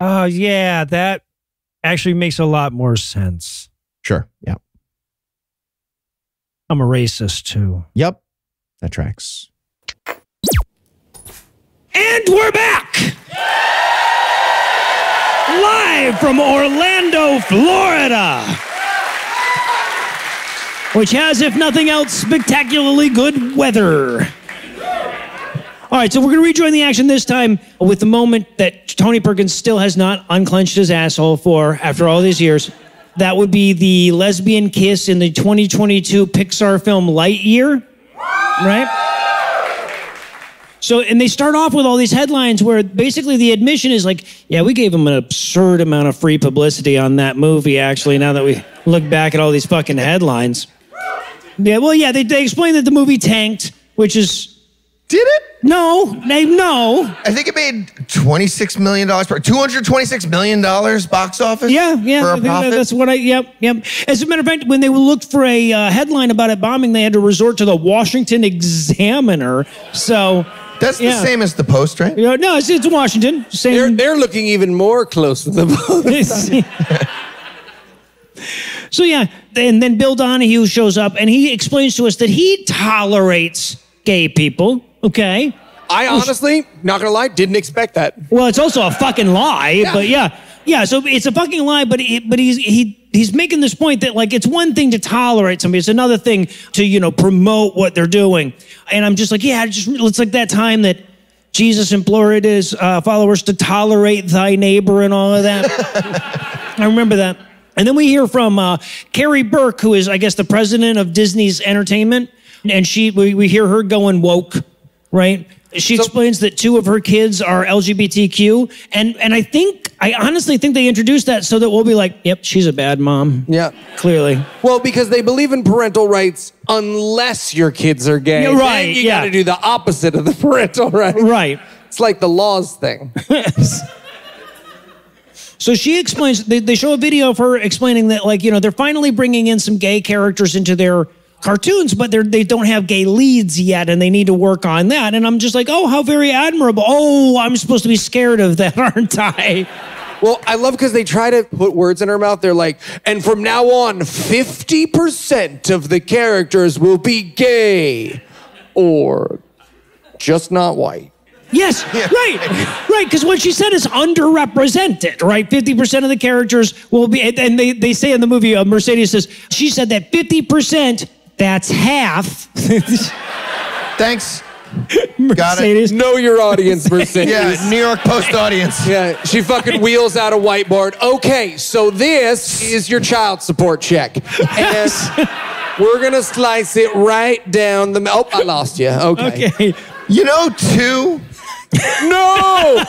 Oh, uh, yeah. That actually makes a lot more sense. Sure. Yeah. I'm a racist too. Yep. That tracks. And we're back. Yeah! Live from Orlando, Florida. Which has, if nothing else, spectacularly good weather. All right, so we're going to rejoin the action this time with the moment that Tony Perkins still has not unclenched his asshole for after all these years. That would be the lesbian kiss in the twenty twenty-two Pixar film Lightyear, right? So, and they start off with all these headlines where basically the admission is like, yeah, we gave them an absurd amount of free publicity on that movie, actually, now that we look back at all these fucking headlines. Yeah, well, yeah, they, they explained that the movie tanked, which is... Did it? No, they, no. I think it made twenty-six million dollars, two hundred twenty-six million dollars box office. Yeah, yeah. For a I think profit. That, that's what I, yep, yep. As a matter of fact, when they looked for a uh, headline about it bombing, they had to resort to the Washington Examiner. So... That's yeah. the same as the Post, right? Yeah, no, it's, it's Washington. Same. They're, they're looking even more close to the Post. So, yeah, and then Bill Donahue shows up, and he explains to us that he tolerates gay people, okay? I honestly, not gonna lie, didn't expect that. Well, it's also a fucking lie, yeah. but yeah. Yeah, so it's a fucking lie, but it, but he's he he's making this point that like it's one thing to tolerate somebody, it's another thing to you know promote what they're doing. And I'm just like, yeah, just it's like that time that Jesus implored his uh, followers to tolerate thy neighbor and all of that. I remember that. And then we hear from uh, Carrie Burke, who is I guess the president of Disney's Entertainment, and she we, we hear her going woke, right? She so, explains that two of her kids are L G B T Q, and, and I think, I honestly think they introduced that so that we'll be like, yep, she's a bad mom. Yeah. Clearly. Well, because they believe in parental rights unless your kids are gay. You're right, then you yeah. gotta do the opposite of the parental rights. Right. It's like the laws thing. So she explains, they, they show a video of her explaining that, like, you know, they're finally bringing in some gay characters into their cartoons, but they they don't have gay leads yet, and they need to work on that. And I'm just like, oh, how very admirable. Oh, I'm supposed to be scared of that, aren't I? Well, I love because they try to put words in her mouth. They're like, and from now on, fifty percent of the characters will be gay or just not white. Yes, yeah. right, right, because what she said is underrepresented, right? fifty percent of the characters will be, and they, they say in the movie, uh, Mercedes says, she said that fifty percent that's half. Thanks. Mercedes. Got it. Know your audience, Mercedes. Yeah, New York Post audience. Yeah, she fucking wheels out a whiteboard. Okay, so this is your child support check. And we're going to slice it right down the... Oh, I lost you. Okay. Okay. You know, two... No!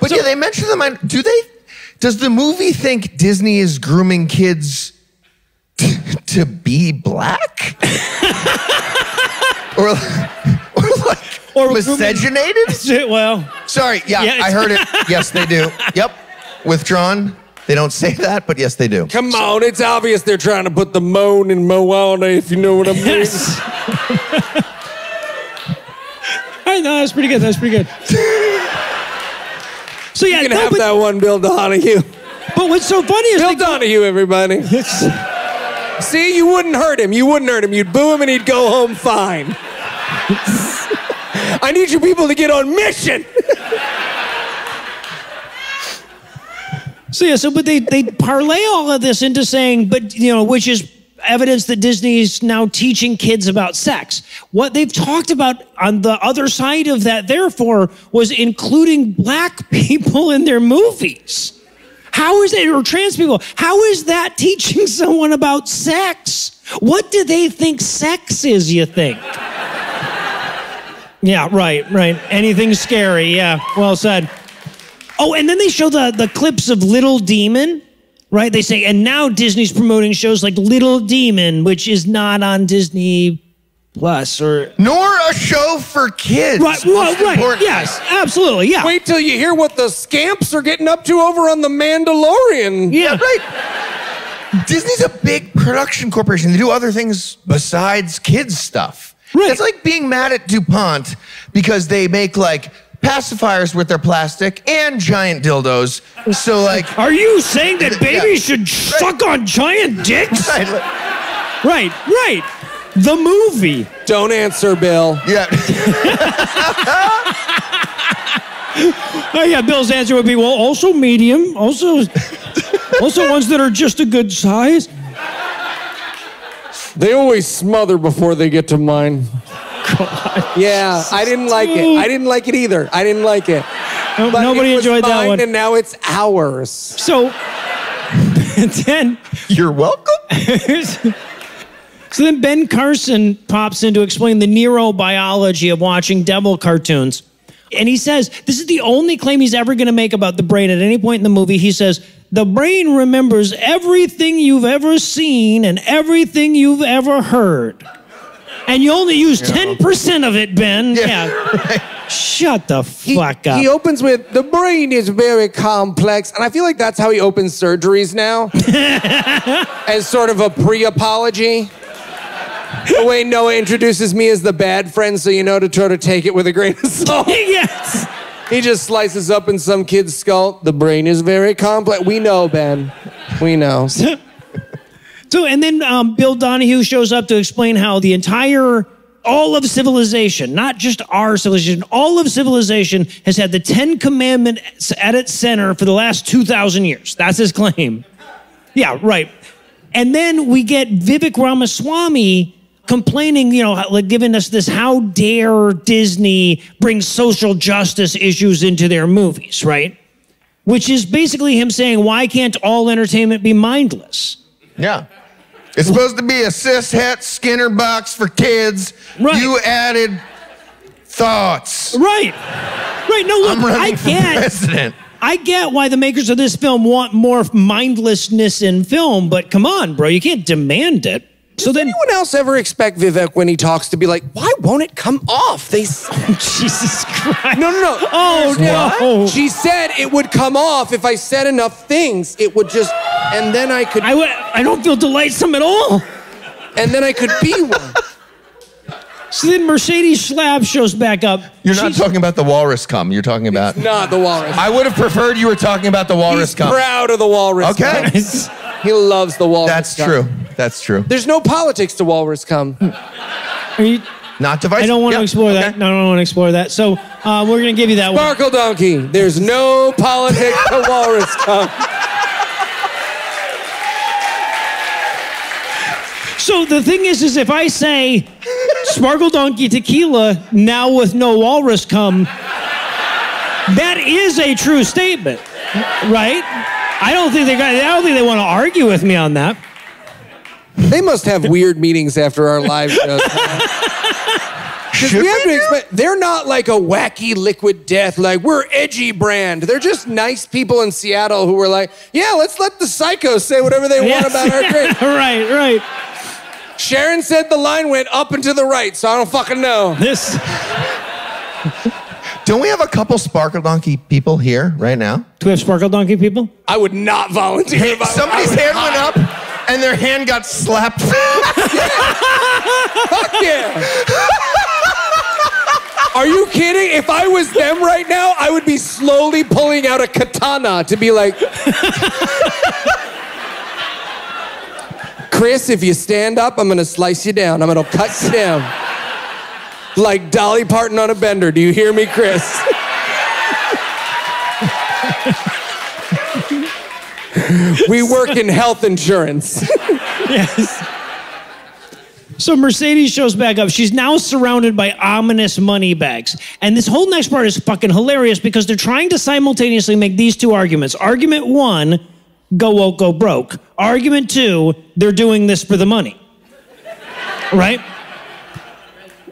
But so, yeah, they mention them. Do they... Does the movie think Disney is grooming kids t to be black? or, or like or miscegenated? Well, sorry, yeah, yeah I heard it. Yes, they do. Yep, withdrawn. They don't say that, but yes, they do. Come so, on, it's obvious they're trying to put the moan in Moana, if you know what I mean. Yes. All right, no, that's pretty good. That's pretty good. So, yeah, you can no, have but, that one, Bill Donahue. But what's so funny is... Bill Donahue, everybody. See, you wouldn't hurt him. You wouldn't hurt him. You'd boo him and he'd go home fine. I need you people to get on mission. So, yeah, so, but they, they parlay all of this into saying, but, you know, which is evidence that Disney's now teaching kids about sex. What they've talked about on the other side of that, therefore, was including black people in their movies. How is it, or trans people, how is that teaching someone about sex? What do they think sex is, you think? Yeah, right, right. Anything scary, yeah, well said. Oh, and then they show the, the clips of Little Demon. Right, they say, and now Disney's promoting shows like Little Demon, which is not on Disney Plus, or nor a show for kids. Right, well, right, yes, absolutely, yeah. Wait till you hear what the scamps are getting up to over on The Mandalorian. Yeah, yeah right. Disney's a big production corporation. They do other things besides kids stuff. Right, it's like being mad at DuPont because they make like. Pacifiers with their plastic and giant dildos. So, like, are you saying that babies yeah, should right. suck on giant dicks? Right. right, right. The movie. Don't answer, Bill. Yeah. Oh yeah, Bill's answer would be well, also medium, also, also ones that are just a good size. They always smother before they get to mine. God. Yeah, I didn't like it. I didn't like it either. I didn't like it. No, nobody it was enjoyed mine, that one. And now it's ours. So, then... You're welcome? So then Ben Carson pops in to explain the neurobiology of watching devil cartoons. And he says, this is the only claim he's ever going to make about the brain. At any point in the movie, he says, the brain remembers everything you've ever seen and everything you've ever heard. And you only use ten percent of it, Ben. Yeah. yeah. Right. Shut the fuck he, up. He opens with, the brain is very complex. And I feel like that's how he opens surgeries now. As sort of a pre-apology. The way Noah introduces me as the bad friend, so you know to try to take it with a grain of salt. Yes. He just slices up in some kid's skull. The brain is very complex. We know, Ben. We know. So, so and then um, Bill Donahue shows up to explain how the entire, all of civilization, not just our civilization, all of civilization has had the Ten Commandments at its center for the last two thousand years. That's his claim. Yeah, right. And then we get Vivek Ramaswamy complaining, you know, like giving us this, how dare Disney bring social justice issues into their movies, right? Which is basically him saying, why can't all entertainment be mindless? Yeah. It's supposed to be a cishet Skinner box for kids. Right. You added thoughts. Right. Right. No, look, I'm running I can't. For president. I get why the makers of this film want more mindlessness in film, but come on, bro, you can't demand it. So then, does anyone else ever expect Vivek when he talks to be like, why won't it come off? They oh, Jesus Christ. No, no, no. Oh, no. What? She said it would come off if I said enough things. It would just, and then I could. I, would, I don't feel delightsome at all. And then I could be one. So then Mercedes Schlapp shows back up. You're not She's, talking about the walrus cum. You're talking about... It's not the walrus. I would have preferred you were talking about the walrus He's cum. He's proud of the walrus Okay. cum. He loves the walrus That's cum. That's true. That's true. There's no politics to walrus cum. Are you... Not divisive. I don't want yeah. to explore okay. that. No, I don't want to explore that. So uh, we're going to give you that Sparkle one. Sparkle Donkey. There's no politics to walrus cum. So the thing is, is if I say Sparkle Donkey Tequila, now with no walrus cum, that is a true statement, right? I don't think they got, I don't think they want to argue with me on that. They must have weird meetings after our live shows. Because we have to explain, they're not like a wacky Liquid Death, like we're edgy brand. They're just nice people in Seattle who were like, yeah, let's let the psychos say whatever they yes. want about our drink. Right, right. Sharon said the line went up and to the right, so I don't fucking know. This. Don't we have a couple Sparkle Donkey people here right now? Do we have Sparkle Donkey people? I would not volunteer. Hey, somebody's hand went up, and their hand got slapped. Fuck yeah. Are you kidding? If I was them right now, I would be slowly pulling out a katana to be like... Chris, if you stand up, I'm gonna slice you down. I'm gonna cut you down. Like Dolly Parton on a bender. Do you hear me, Chris? We work in health insurance. Yes. So Mercedes shows back up. She's now surrounded by ominous money bags. And this whole next part is fucking hilarious because they're trying to simultaneously make these two arguments. Argument one, go woke, go broke. Argument two, they're doing this for the money, right?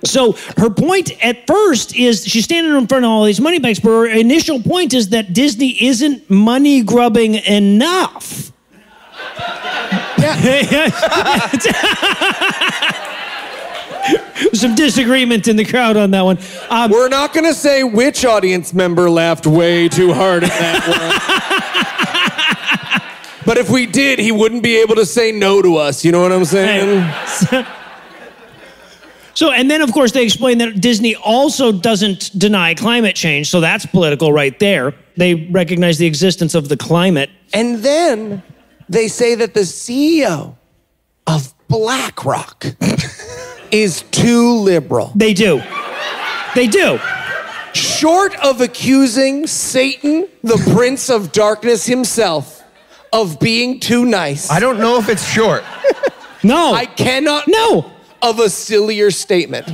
So her point at first is she's standing in front of all these money bags, but her initial point is that Disney isn't money grubbing enough. Some disagreement in the crowd on that one. Um, We're not gonna say which audience member laughed way too hard at that one. But if we did, he wouldn't be able to say no to us. You know what I'm saying? Right. So, so, and then, of course, they explain that Disney also doesn't deny climate change. So that's political right there. They recognize the existence of the climate. And then they say that the C E O of BlackRock is too liberal. They do. They do. Short of accusing Satan, the Prince of Darkness himself, of being too nice. I don't know if it's short. No. I cannot. No. Of a sillier statement.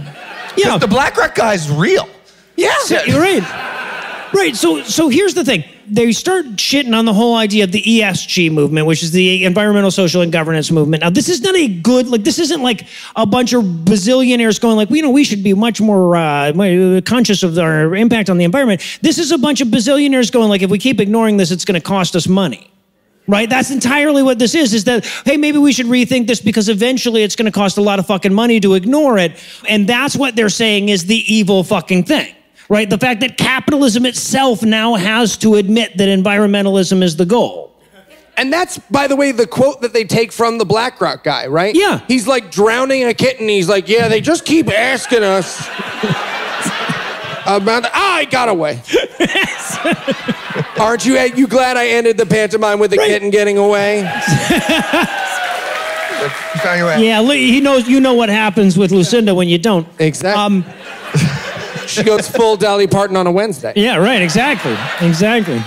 Yeah. The BlackRock guy's real. Yeah. So, you're right. Right. So, so here's the thing. they start shitting on the whole idea of the E S G movement, which is the environmental, social, and governance movement. Now, this is not a good, like, this isn't like a bunch of bazillionaires going like, well, you know, we should be much more uh, conscious of our impact on the environment. This is a bunch of bazillionaires going like, if we keep ignoring this, it's going to cost us money. Right? That's entirely what this is, is that, hey, maybe we should rethink this because eventually it's going to cost a lot of fucking money to ignore it. And that's what they're saying is the evil fucking thing, right? The fact that capitalism itself now has to admit that environmentalism is the goal. And that's, by the way, the quote that they take from the BlackRock guy, right? Yeah. He's like drowning a kitten. He's like, yeah, they just keep asking us about, ah, I got away. Aren't you, you glad I ended the pantomime with the right. kitten getting away? Yeah, he knows, you know what happens with Lucinda when you don't. Exactly. Um, she goes full Dolly Parton on a Wednesday. Yeah, right, exactly, exactly.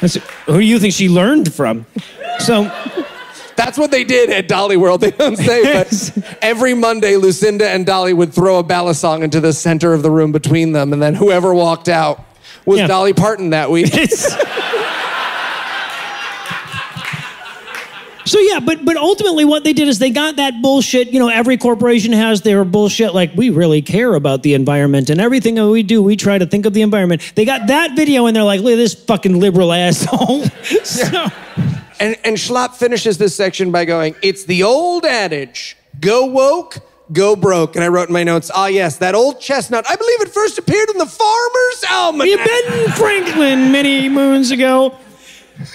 That's, who do you think she learned from? So... That's what they did at Dolly World. They don't say, but every Monday, Lucinda and Dolly would throw a ballad song into the center of the room between them, and then whoever walked out was yeah. Dolly Parton that week. So yeah, but but ultimately what they did is they got that bullshit, you know, every corporation has their bullshit, like, we really care about the environment and everything that we do, we try to think of the environment. They got that video and they're like, look at this fucking liberal asshole. so... Yeah. And, and Schlapp finishes this section by going, it's the old adage, go woke, go broke. And I wrote in my notes, ah, yes, that old chestnut, I believe it first appeared in the Farmer's Almanac. You've been Franklin many moons ago.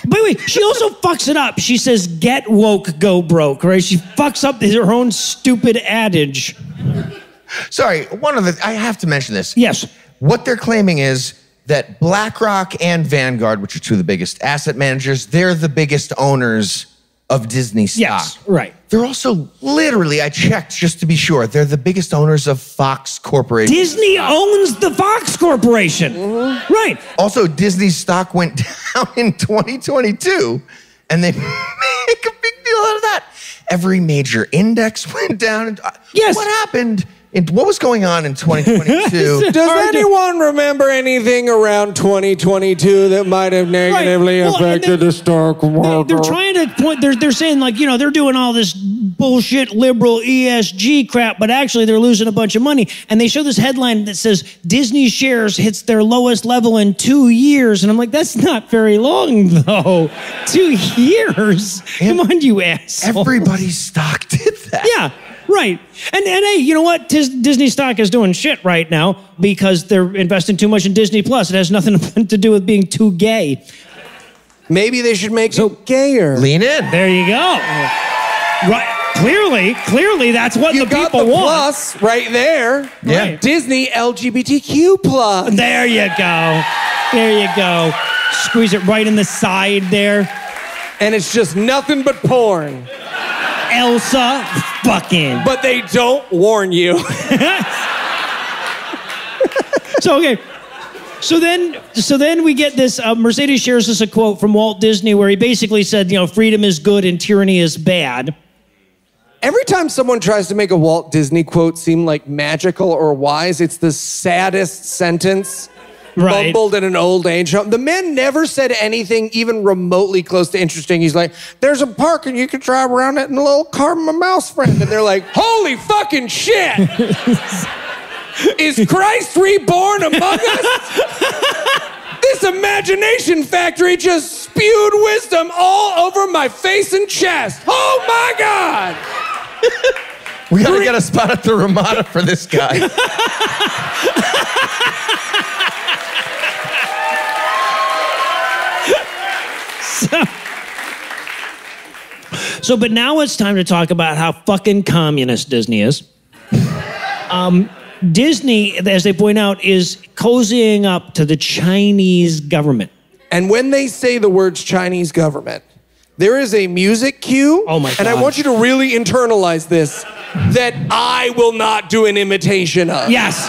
By the way, she also fucks it up. She says, get woke, go broke, right? She fucks up her own stupid adage. Sorry, one of the, I have to mention this. Yes. What they're claiming is, that BlackRock and Vanguard, which are two of the biggest asset managers, they're the biggest owners of Disney stock. Yes, right. They're also literally, I checked just to be sure, they're the biggest owners of Fox Corporation. Disney stock. owns the Fox Corporation. Mm-hmm. Right. Also, Disney's stock went down in twenty twenty-two, and they make a big deal out of that. Every major index went down. Yes. What happened? And what was going on in twenty twenty-two? Does anyone remember anything around twenty twenty-two that might have negatively right. well, affected they, the stock market? They're trying to point, they're, they're saying like, you know, they're doing all this bullshit liberal E S G crap, but actually they're losing a bunch of money. And they show this headline that says, Disney shares hits their lowest level in two years. And I'm like, that's not very long though. Two years? And come on, you asshole. Everybody's stock did that. Yeah. Right. And, and hey, you know what? Tis, Disney stock is doing shit right now because they're investing too much in Disney Plus. It has nothing to do with being too gay. Maybe they should make so, it gayer. Lean in. There you go. Right. Clearly, clearly that's what you the got people the want. Plus right there. Yeah. Right. Disney L G B T Q plus. There you go. There you go. Squeeze it right in the side there. And it's just nothing but porn. Elsa fucking. But they don't warn you. so, okay. So then, so then we get this, uh, Mercedes shares us a quote from Walt Disney where he basically said, you know, freedom is good and tyranny is bad. Every time someone tries to make a Walt Disney quote seem like magical or wise, it's the saddest sentence. Right. Bumbled in an old age home. The man never said anything even remotely close to interesting. He's like, there's a park and you can drive around it in a little car with my mouse friend. And they're like, holy fucking shit. Is Christ reborn among us? This imagination factory just spewed wisdom all over my face and chest. Oh my God. We gotta get a spot at the Ramada for this guy. So, so, but now it's time to talk about how fucking communist Disney is. Um, Disney, as they point out, is cozying up to the Chinese government. And when they say the words Chinese government, there is a music cue. Oh my God. And I want you to really internalize this, that I will not do an imitation of. Yes.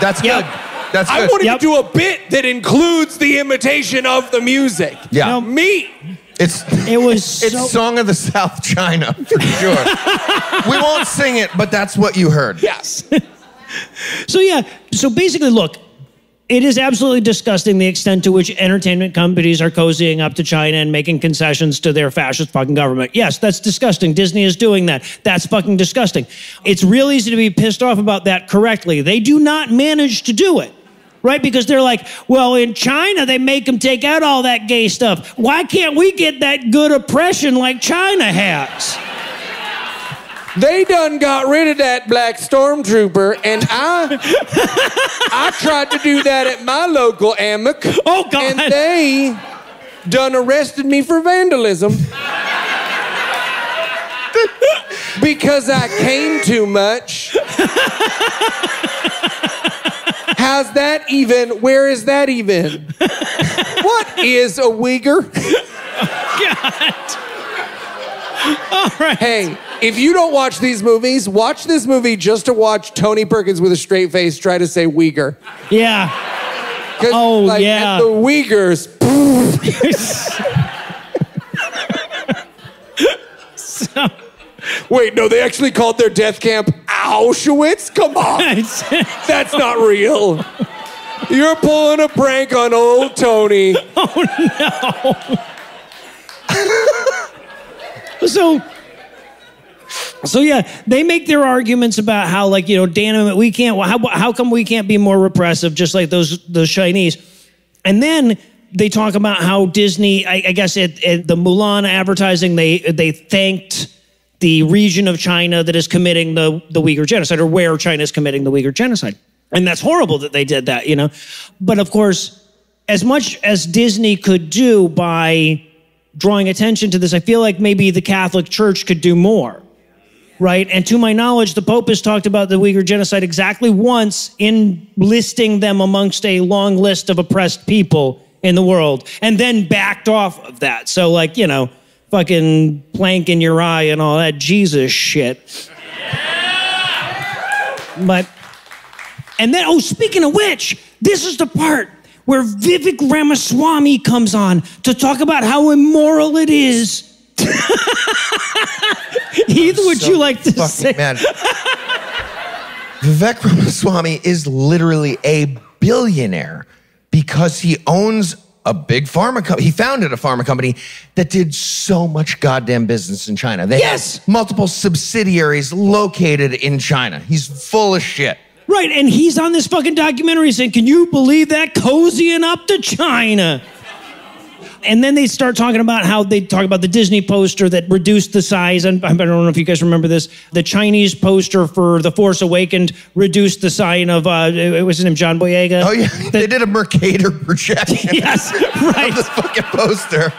That's yep. good. That's I good. want yep. to do a bit that includes the imitation of the music. Yeah. No, me. It's, it was so... it's Song of the South China, for sure. We won't sing it, but that's what you heard. Yes. So yeah, so basically look, It is absolutely disgusting the extent to which entertainment companies are cozying up to China and making concessions to their fascist fucking government. Yes, that's disgusting. Disney is doing that. That's fucking disgusting. It's real easy to be pissed off about that correctly. They do not manage to do it, right? Because they're like, well, in China, they make them take out all that gay stuff. Why can't we get that good oppression like China has? They done got rid of that black stormtrooper, and I I tried to do that at my local A M I C. Oh, God. And they done arrested me for vandalism because I came too much. How's that even? Where is that even? What is a Uyghur? Oh, God. All right. Hey. If you don't watch these movies, watch this movie just to watch Tony Perkins with a straight face try to say Uyghur. Yeah. Oh, like, yeah. And the Uyghurs. So. Wait, no, they actually called their death camp Auschwitz? Come on. That's not real. You're pulling a prank on old Tony. Oh, no. so... So, yeah, they make their arguments about how, like, you know, damn, we can't, how, how come we can't be more repressive, just like those, those Chinese? And then they talk about how Disney, I, I guess at the Mulan advertising, they, they thanked the region of China that is committing the, the Uyghur genocide, or where China is committing the Uyghur genocide. And that's horrible that they did that, you know? But, of course, as much as Disney could do by drawing attention to this, I feel like maybe the Catholic Church could do more. Right, and to my knowledge, the Pope has talked about the Uyghur genocide exactly once in listing them amongst a long list of oppressed people in the world, and then backed off of that. So, like, you know, fucking plank in your eye and all that Jesus shit. Yeah. But, and then, oh, speaking of which, this is the part where Vivek Ramaswamy comes on to talk about how immoral it is. Heath, would so you like to fucking say? Man. Vivek Ramaswamy is literally a billionaire because he owns a big pharma company. He founded a pharma company that did so much goddamn business in China. They yes! have multiple subsidiaries located in China. He's full of shit. Right, and he's on this fucking documentary saying, can you believe that? Cozying up to China. And then they start talking about how they talk about the Disney poster that reduced the size. And I don't know if you guys remember this. The Chinese poster for The Force Awakens reduced the sign of, uh, what was his name, John Boyega? Oh, yeah. The, they did a Mercator projection. Yes, right. Of this fucking poster.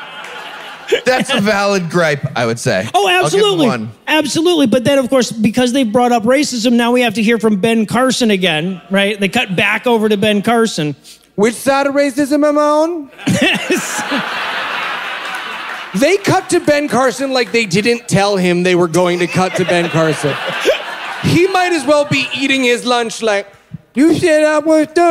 That's a valid gripe, I would say. Oh, absolutely. I'll give them one. Absolutely. But then, of course, because they brought up racism, now we have to hear from Ben Carson again, right? They cut back over to Ben Carson. Which side of racism am I on? Yes. They cut to Ben Carson like they didn't tell him they were going to cut to Ben Carson. He might as well be eating his lunch like, you said I was done.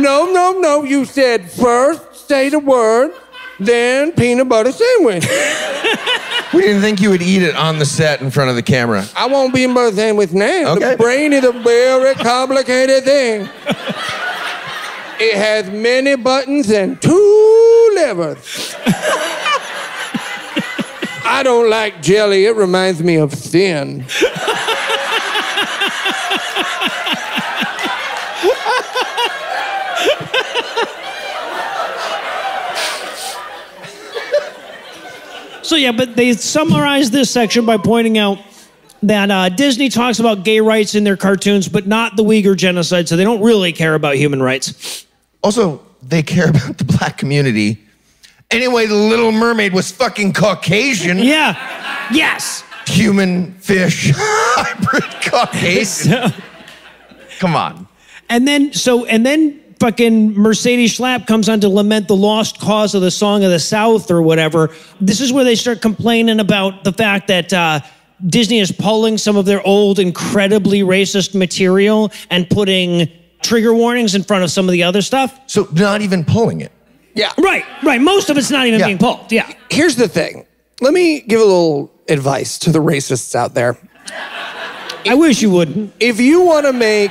No, no, no, you said first say the word, then peanut butter sandwich. We didn't think you would eat it on the set in front of the camera. I won't be in my thing with now. Okay. The brain is a very complicated thing. It has many buttons and two levers. I don't like jelly. It reminds me of thin. So, yeah, but they summarize this section by pointing out that uh, Disney talks about gay rights in their cartoons, but not the Uyghur genocide, so they don't really care about human rights. Also, they care about the black community. Anyway, the Little Mermaid was fucking Caucasian. Yeah, yes. Human, fish, hybrid Caucasian. So, come on. And then, so, and then... fucking Mercedes Schlapp comes on to lament the lost cause of the Song of the South or whatever. This is where they start complaining about the fact that uh, Disney is pulling some of their old, incredibly racist material and putting trigger warnings in front of some of the other stuff. So not even pulling it. Yeah. Right, right. Most of it's not even yeah. being pulled. Yeah. Here's the thing. Let me give a little advice to the racists out there. I if, wish you wouldn't. If you want to make...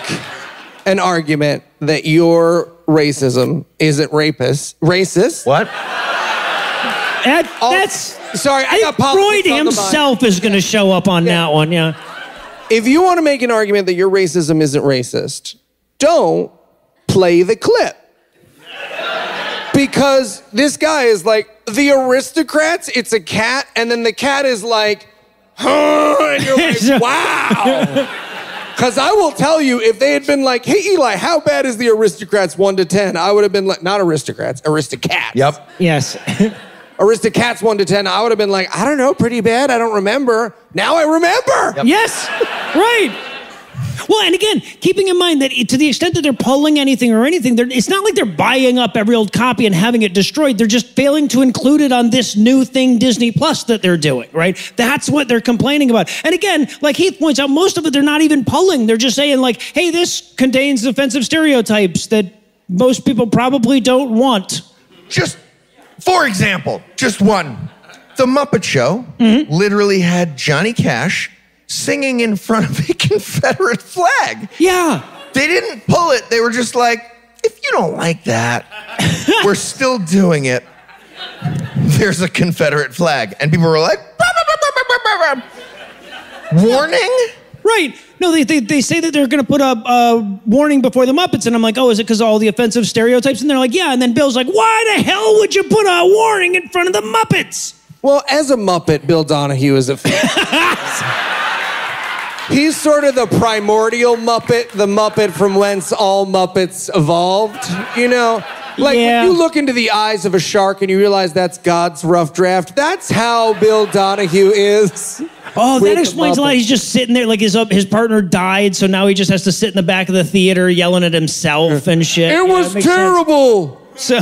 an argument that your racism isn't rapist. Racist? What? That, oh, that's... Sorry, I got Freud himself is going to show up on yeah. that one, yeah. If you want to make an argument that your racism isn't racist, don't play the clip. Because this guy is like, the aristocrats, it's a cat, and then the cat is like, huh, and you're like, wow. Because I will tell you, if they had been like, hey, Eli, how bad is the Aristocrats one to ten? I would have been like, not Aristocrats, Aristocats. Yep. Yes. Aristocats one to ten, I would have been like, I don't know, pretty bad, I don't remember. Now I remember. Yep. Yes, right. Well, and again, keeping in mind that to the extent that they're pulling anything or anything, it's not like they're buying up every old copy and having it destroyed. They're just failing to include it on this new thing, Disney Plus, that they're doing, right? That's what they're complaining about. And again, like Heath points out, most of it they're not even pulling. They're just saying like, hey, this contains offensive stereotypes that most people probably don't want. Just, for example, just one. The Muppet Show mm-hmm. literally had Johnny Cash singing in front of a Confederate flag. Yeah. They didn't pull it. They were just like, if you don't like that, we're still doing it. There's a Confederate flag. And people were like, bah, bah, bah, bah, bah, bah. Warning? Right. No, they, they, they say that they're going to put up a warning before the Muppets. And I'm like, oh, is it because of all the offensive stereotypes? And they're like, yeah. And then Bill's like, why the hell would you put a warning in front of the Muppets? Well, as a Muppet, Bill Donahue is a fan. He's sort of the primordial Muppet, the Muppet from whence all Muppets evolved, you know? Like, yeah. When you look into the eyes of a shark and you realize that's God's rough draft, that's how Bill Donahue is. Oh, that explains a lot. He's just sitting there, like his uh, his partner died, so now he just has to sit in the back of the theater yelling at himself and shit. It was terrible. So,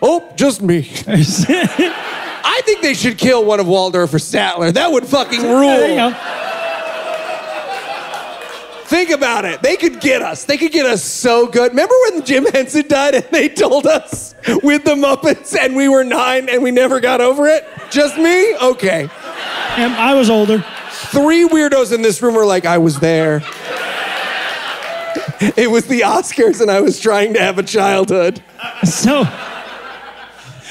oh, just me. I think they should kill one of Waldorf or Statler. That would fucking rule. There you go. Think about it. They could get us. They could get us so good. Remember when Jim Henson died and they told us with the Muppets and we were nine and we never got over it? Just me? Okay. And I was older. Three weirdos in this room were like, I was there. It was the Oscars and I was trying to have a childhood. So...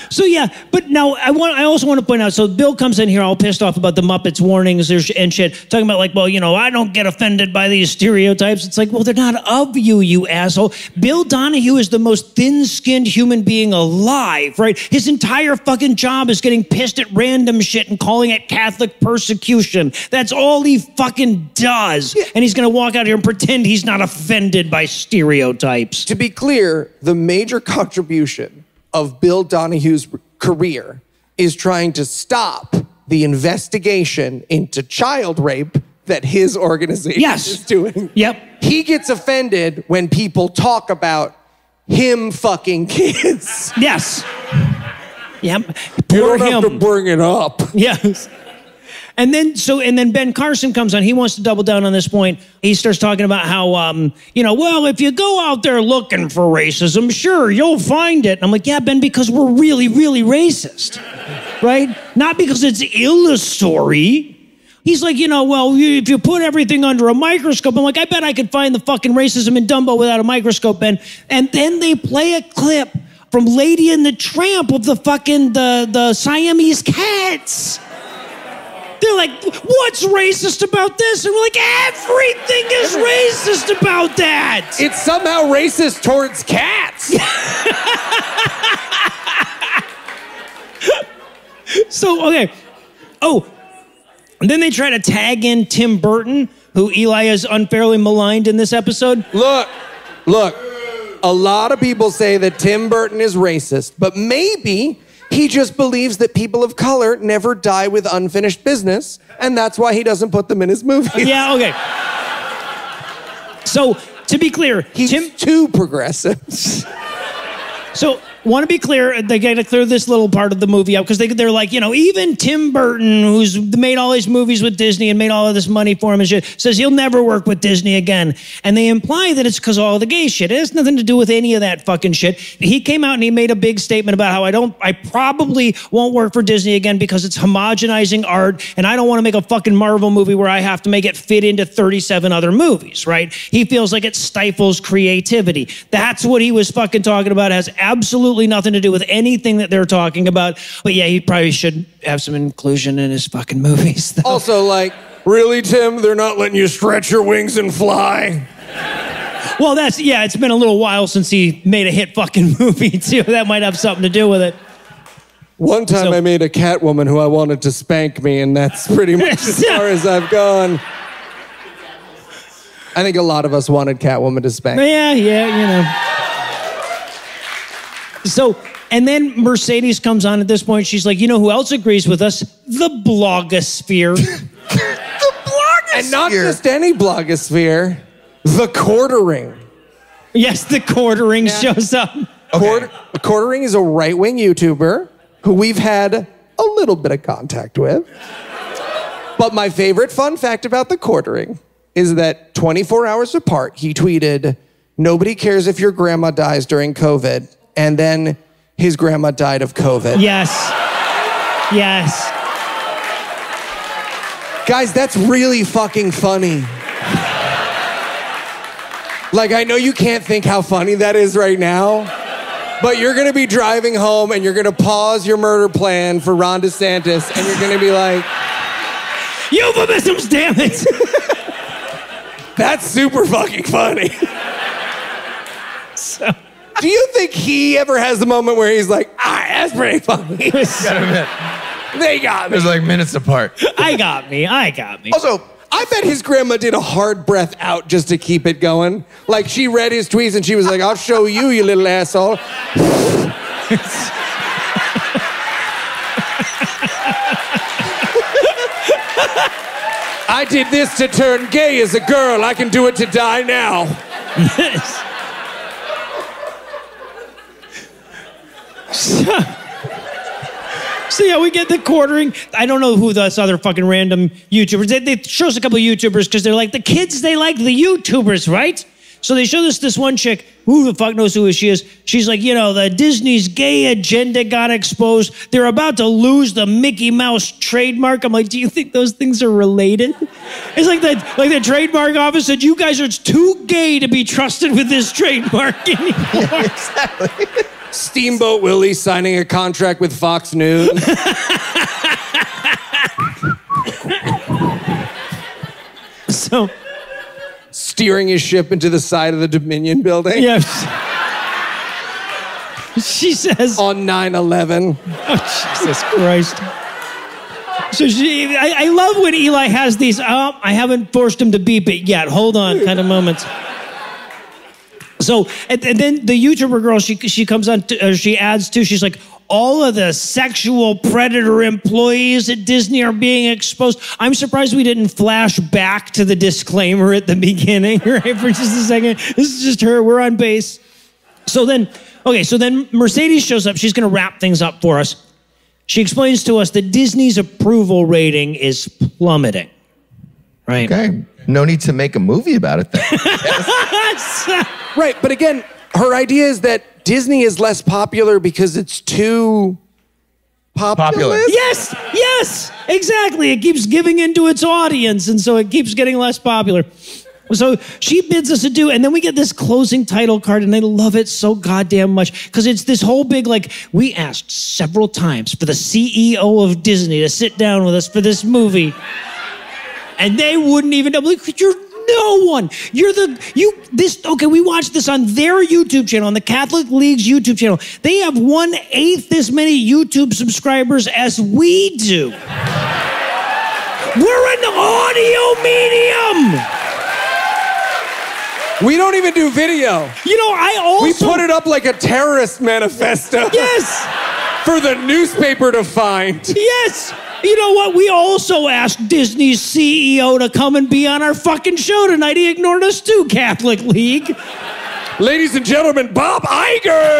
So yeah, but now I want. I also want to point out, so Bill comes in here all pissed off about the Muppets warnings and shit, talking about like, well, you know, I don't get offended by these stereotypes. It's like, well, they're not of you, you asshole. Bill Donahue is the most thin-skinned human being alive, right? His entire fucking job is getting pissed at random shit and calling it Catholic persecution. That's all he fucking does. Yeah. And he's going to walk out here and pretend he's not offended by stereotypes. To be clear, the major contribution of Bill Donahue's career is trying to stop the investigation into child rape that his organization yes. is doing. Yep. He gets offended when people talk about him fucking kids. Yes. Yep. You don't have to bring it up. Yes. And then so, and then Ben Carson comes on. He wants to double down on this point. He starts talking about how, um, you know, well, if you go out there looking for racism, sure, you'll find it. And I'm like, yeah, Ben, because we're really, really racist, right? Not because it's illusory. He's like, you know, well, you, if you put everything under a microscope, I'm like, I bet I could find the fucking racism in Dumbo without a microscope, Ben. And then they play a clip from Lady and the Tramp of the fucking, the, the Siamese cats. They're like, what's racist about this? And we're like, everything is racist about that. It's somehow racist towards cats. So, okay. Oh, and then they try to tag in Tim Burton, who Eli is unfairly maligned in this episode. Look, look, a lot of people say that Tim Burton is racist, but maybe he just believes that people of color never die with unfinished business, and that's why he doesn't put them in his movies. Yeah, okay. So, to be clear, he's Tim... too progressive. So, want to be clear, they got to clear this little part of the movie up, because they, they're like, you know, even Tim Burton, who's made all these movies with Disney and made all of this money for him and shit, says he'll never work with Disney again. And they imply that it's because all the gay shit. It has nothing to do with any of that fucking shit. He came out and he made a big statement about how I don't, I probably won't work for Disney again because it's homogenizing art and I don't want to make a fucking Marvel movie where I have to make it fit into thirty-seven other movies, right? He feels like it stifles creativity. That's what he was fucking talking about. It has absolutely nothing to do with anything that they're talking about. But yeah, he probably should have some inclusion in his fucking movies, though. Also, like, really, Tim? They're not letting you stretch your wings and fly? Well, that's, yeah, it's been a little while since he made a hit fucking movie, too. That might have something to do with it. One time so, I made a Catwoman who I wanted to spank me, and that's pretty much as far as I've gone. I think a lot of us wanted Catwoman to spank. Yeah, yeah, you know. So, and then Mercedes comes on at this point. She's like, you know who else agrees with us? The blogosphere. The blogosphere. And not just any blogosphere. The Quartering. Yes, The Quartering yeah. shows up. Okay. Quartering is a right-wing YouTuber who we've had a little bit of contact with. But my favorite fun fact about The Quartering is that twenty-four hours apart, he tweeted, nobody cares if your grandma dies during COVID. And then his grandma died of COVID. Yes. Yes. Guys, that's really fucking funny. Like, I know you can't think how funny that is right now, but you're going to be driving home and you're going to pause your murder plan for Ron DeSantis and you're going to be like, euphemisms, damn it. That's super fucking funny. So, do you think he ever has the moment where he's like, ah, that's pretty funny? They got me. It was like minutes apart. I got me. I got me. Also, I bet his grandma did a hard breath out just to keep it going. Like, she read his tweets and she was like, I'll show you, you little asshole. I did this to turn gay as a girl. I can do it to die now. Yes. So yeah, we get The Quartering. I don't know who this other fucking random YouTubers. They, they show us a couple of YouTubers because they're like, the kids, they like the YouTubers, right? So they show us this one chick, who the fuck knows who she is. She's like, you know, the Disney's gay agenda got exposed. They're about to lose the Mickey Mouse trademark. I'm like, do you think those things are related? It's like the, like the trademark office said, you guys are too gay to be trusted with this trademark anymore. Yeah, exactly. Steamboat Willie signing a contract with Fox News. So, steering his ship into the side of the Dominion building. Yes. She says on nine eleven. Oh, Jesus Christ. So she, I, I love when Eli has these, oh, I haven't forced him to beep it yet. Hold on, kind of moments. So, and, and then the YouTuber girl, she she comes on, to, uh, she adds too, she's like, all of the sexual predator employees at Disney are being exposed. I'm surprised we didn't flash back to the disclaimer at the beginning, right, for just a second. This is just her, we're on base. So then, okay, so then Mercedes shows up, she's gonna wrap things up for us. She explains to us that Disney's approval rating is plummeting, right? Okay, no need to make a movie about it then. Right, but again, her idea is that Disney is less popular because it's too populist? popular. Yes, yes, exactly. It keeps giving into its audience, and so it keeps getting less popular. So she bids us adieu, and then we get this closing title card, and I love it so goddamn much, because it's this whole big, like, we asked several times for the C E O of Disney to sit down with us for this movie, and they wouldn't even, I'm like, you're no one. You're the, you, this, okay, we watched this on their YouTube channel, on the Catholic League's YouTube channel. They have one-eighth as many YouTube subscribers as we do. We're an audio medium. We don't even do video. You know, I also... We put it up like a terrorist manifesto. Yes. For the newspaper to find. Yes. You know what? We also asked Disney's C E O to come and be on our fucking show tonight. He ignored us too, Catholic League. Ladies and gentlemen, Bob Iger!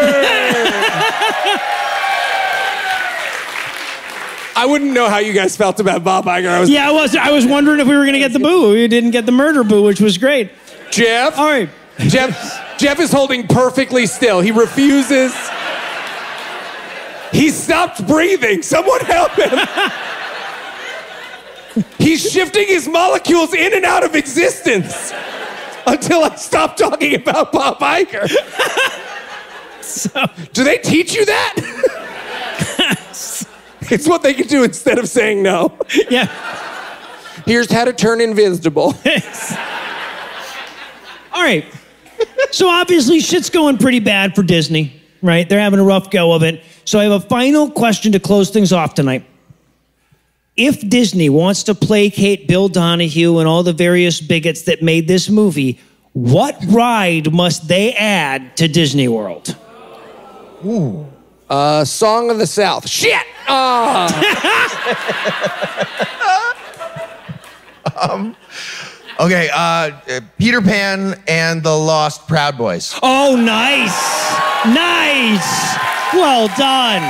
I wouldn't know how you guys felt about Bob Iger. I was yeah, I was. I was wondering if we were going to get the boo. We didn't get the murder boo, which was great. Jeff. All right. Jeff. Jeff is holding perfectly still. He refuses. He stopped breathing. Someone help him. He's shifting his molecules in and out of existence until I stop talking about Bob Iger. So. Do they teach you that? It's what they could do instead of saying no. Yeah. Here's how to turn invisible. All right. So obviously shit's going pretty bad for Disney, right? They're having a rough go of it. So I have a final question to close things off tonight. If Disney wants to placate Bill Donahue and all the various bigots that made this movie, what ride must they add to Disney World? Ooh. Uh, Song of the South. Shit! Oh. um, okay, uh, Peter Pan and the Lost Proud Boys. Oh, nice. Nice. Well done.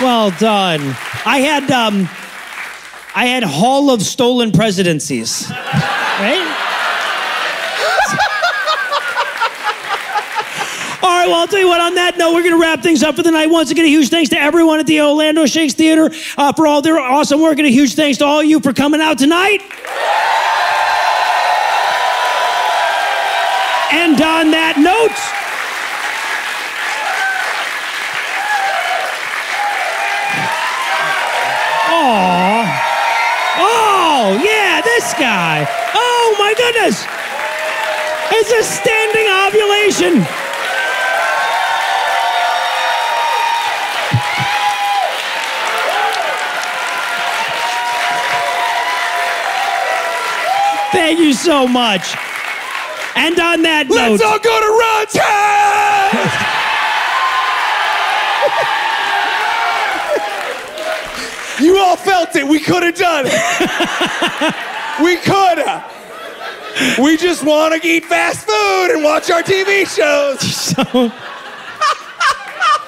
Well done. I had, um, I had Hall of Stolen Presidencies. Right? All right, well, I'll tell you what, on that note, we're going to wrap things up for the night. Once again, a huge thanks to everyone at the Orlando Shakes Theater uh, for all their awesome work, and a huge thanks to all you for coming out tonight. And on that note... Aww. Oh, yeah, this guy. Oh, my goodness. It's a standing ovulation. Thank you so much. And on that note... Let's all go to Rod's house! You all felt it. We could have done it. We could have. We just want to eat fast food and watch our T V shows. So...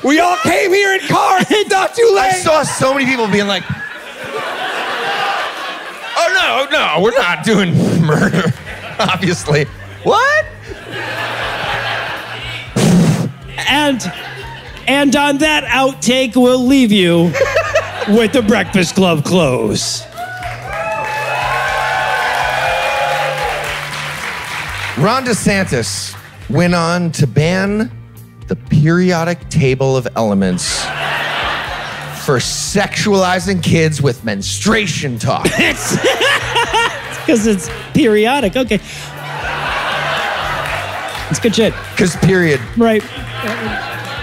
We all came here in cars. It's not too late. I saw so many people being like... Oh, no, no, we're not doing murder, obviously. What? And, and on that outtake, we'll leave you with the Breakfast Club close. Ron DeSantis went on to ban the periodic table of elements for sexualizing kids with menstruation talk. It's because it's periodic, okay. It's good shit. Because period. Right.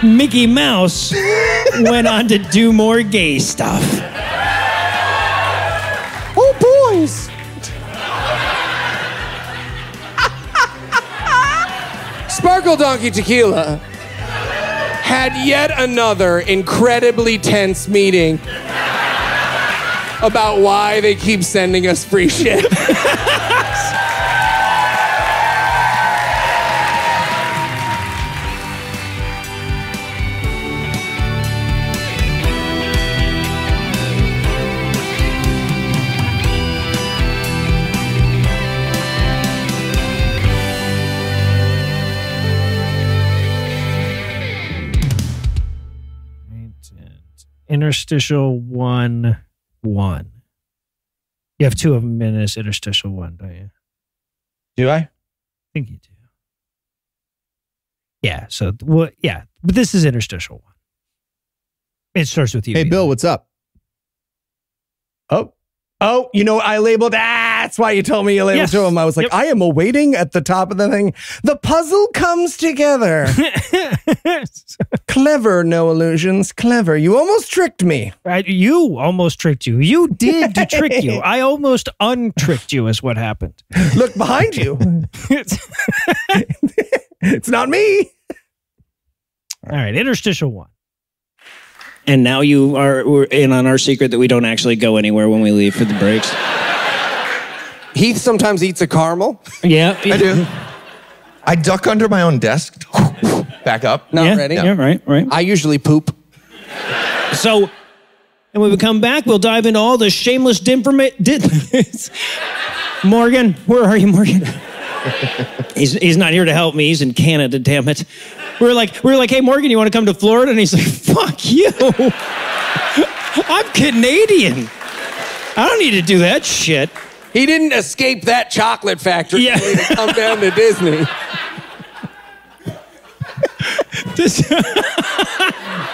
Mickey Mouse went on to do more gay stuff. Oh, boys. Sparkle Donkey Tequila had yet another incredibly tense meeting about why they keep sending us free shit. Interstitial one, one. You have two of them in this interstitial one, don't you? Do I? I think you do. Yeah. So, well, yeah. But this is interstitial one. It starts with you. Hey, Eli. Bill, what's up? Oh, oh, you know, I labeled. Ah, that's why you told me you labeled yes. to him. I was like, yep. I am awaiting at the top of the thing. The puzzle comes together. Clever, no illusions. Clever. You almost tricked me. Right? You almost tricked you. You did to trick you. I almost untricked you is what happened. Look behind you. It's not me. All right. Interstitial one. And now you are we're in on our secret that we don't actually go anywhere when we leave for the breaks. Heath sometimes eats a caramel. Yeah. I do. I duck under my own desk, back up. Not yeah, ready. No. Yeah, right, right. I usually poop. So, and when we come back, we'll dive into all the shameless dimperma- Morgan, where are you, Morgan? he's, he's not here to help me. He's in Canada, damn it. We were like, we were like, hey, Morgan, you want to come to Florida? And he's like, fuck you. I'm Canadian. I don't need to do that shit. He didn't escape that chocolate factory yeah. to come down to Disney.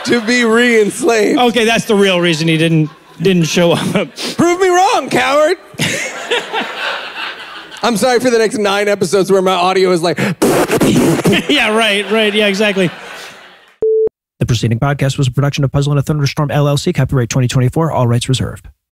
To be re-enslaved. Okay, that's the real reason he didn't didn't show up. Prove me wrong, coward. I'm sorry for the next nine episodes where my audio is like... Yeah, right, right. Yeah, exactly. The preceding podcast was a production of Puzzle and a Thunderstorm, L L C. Copyright twenty twenty-four. All rights reserved.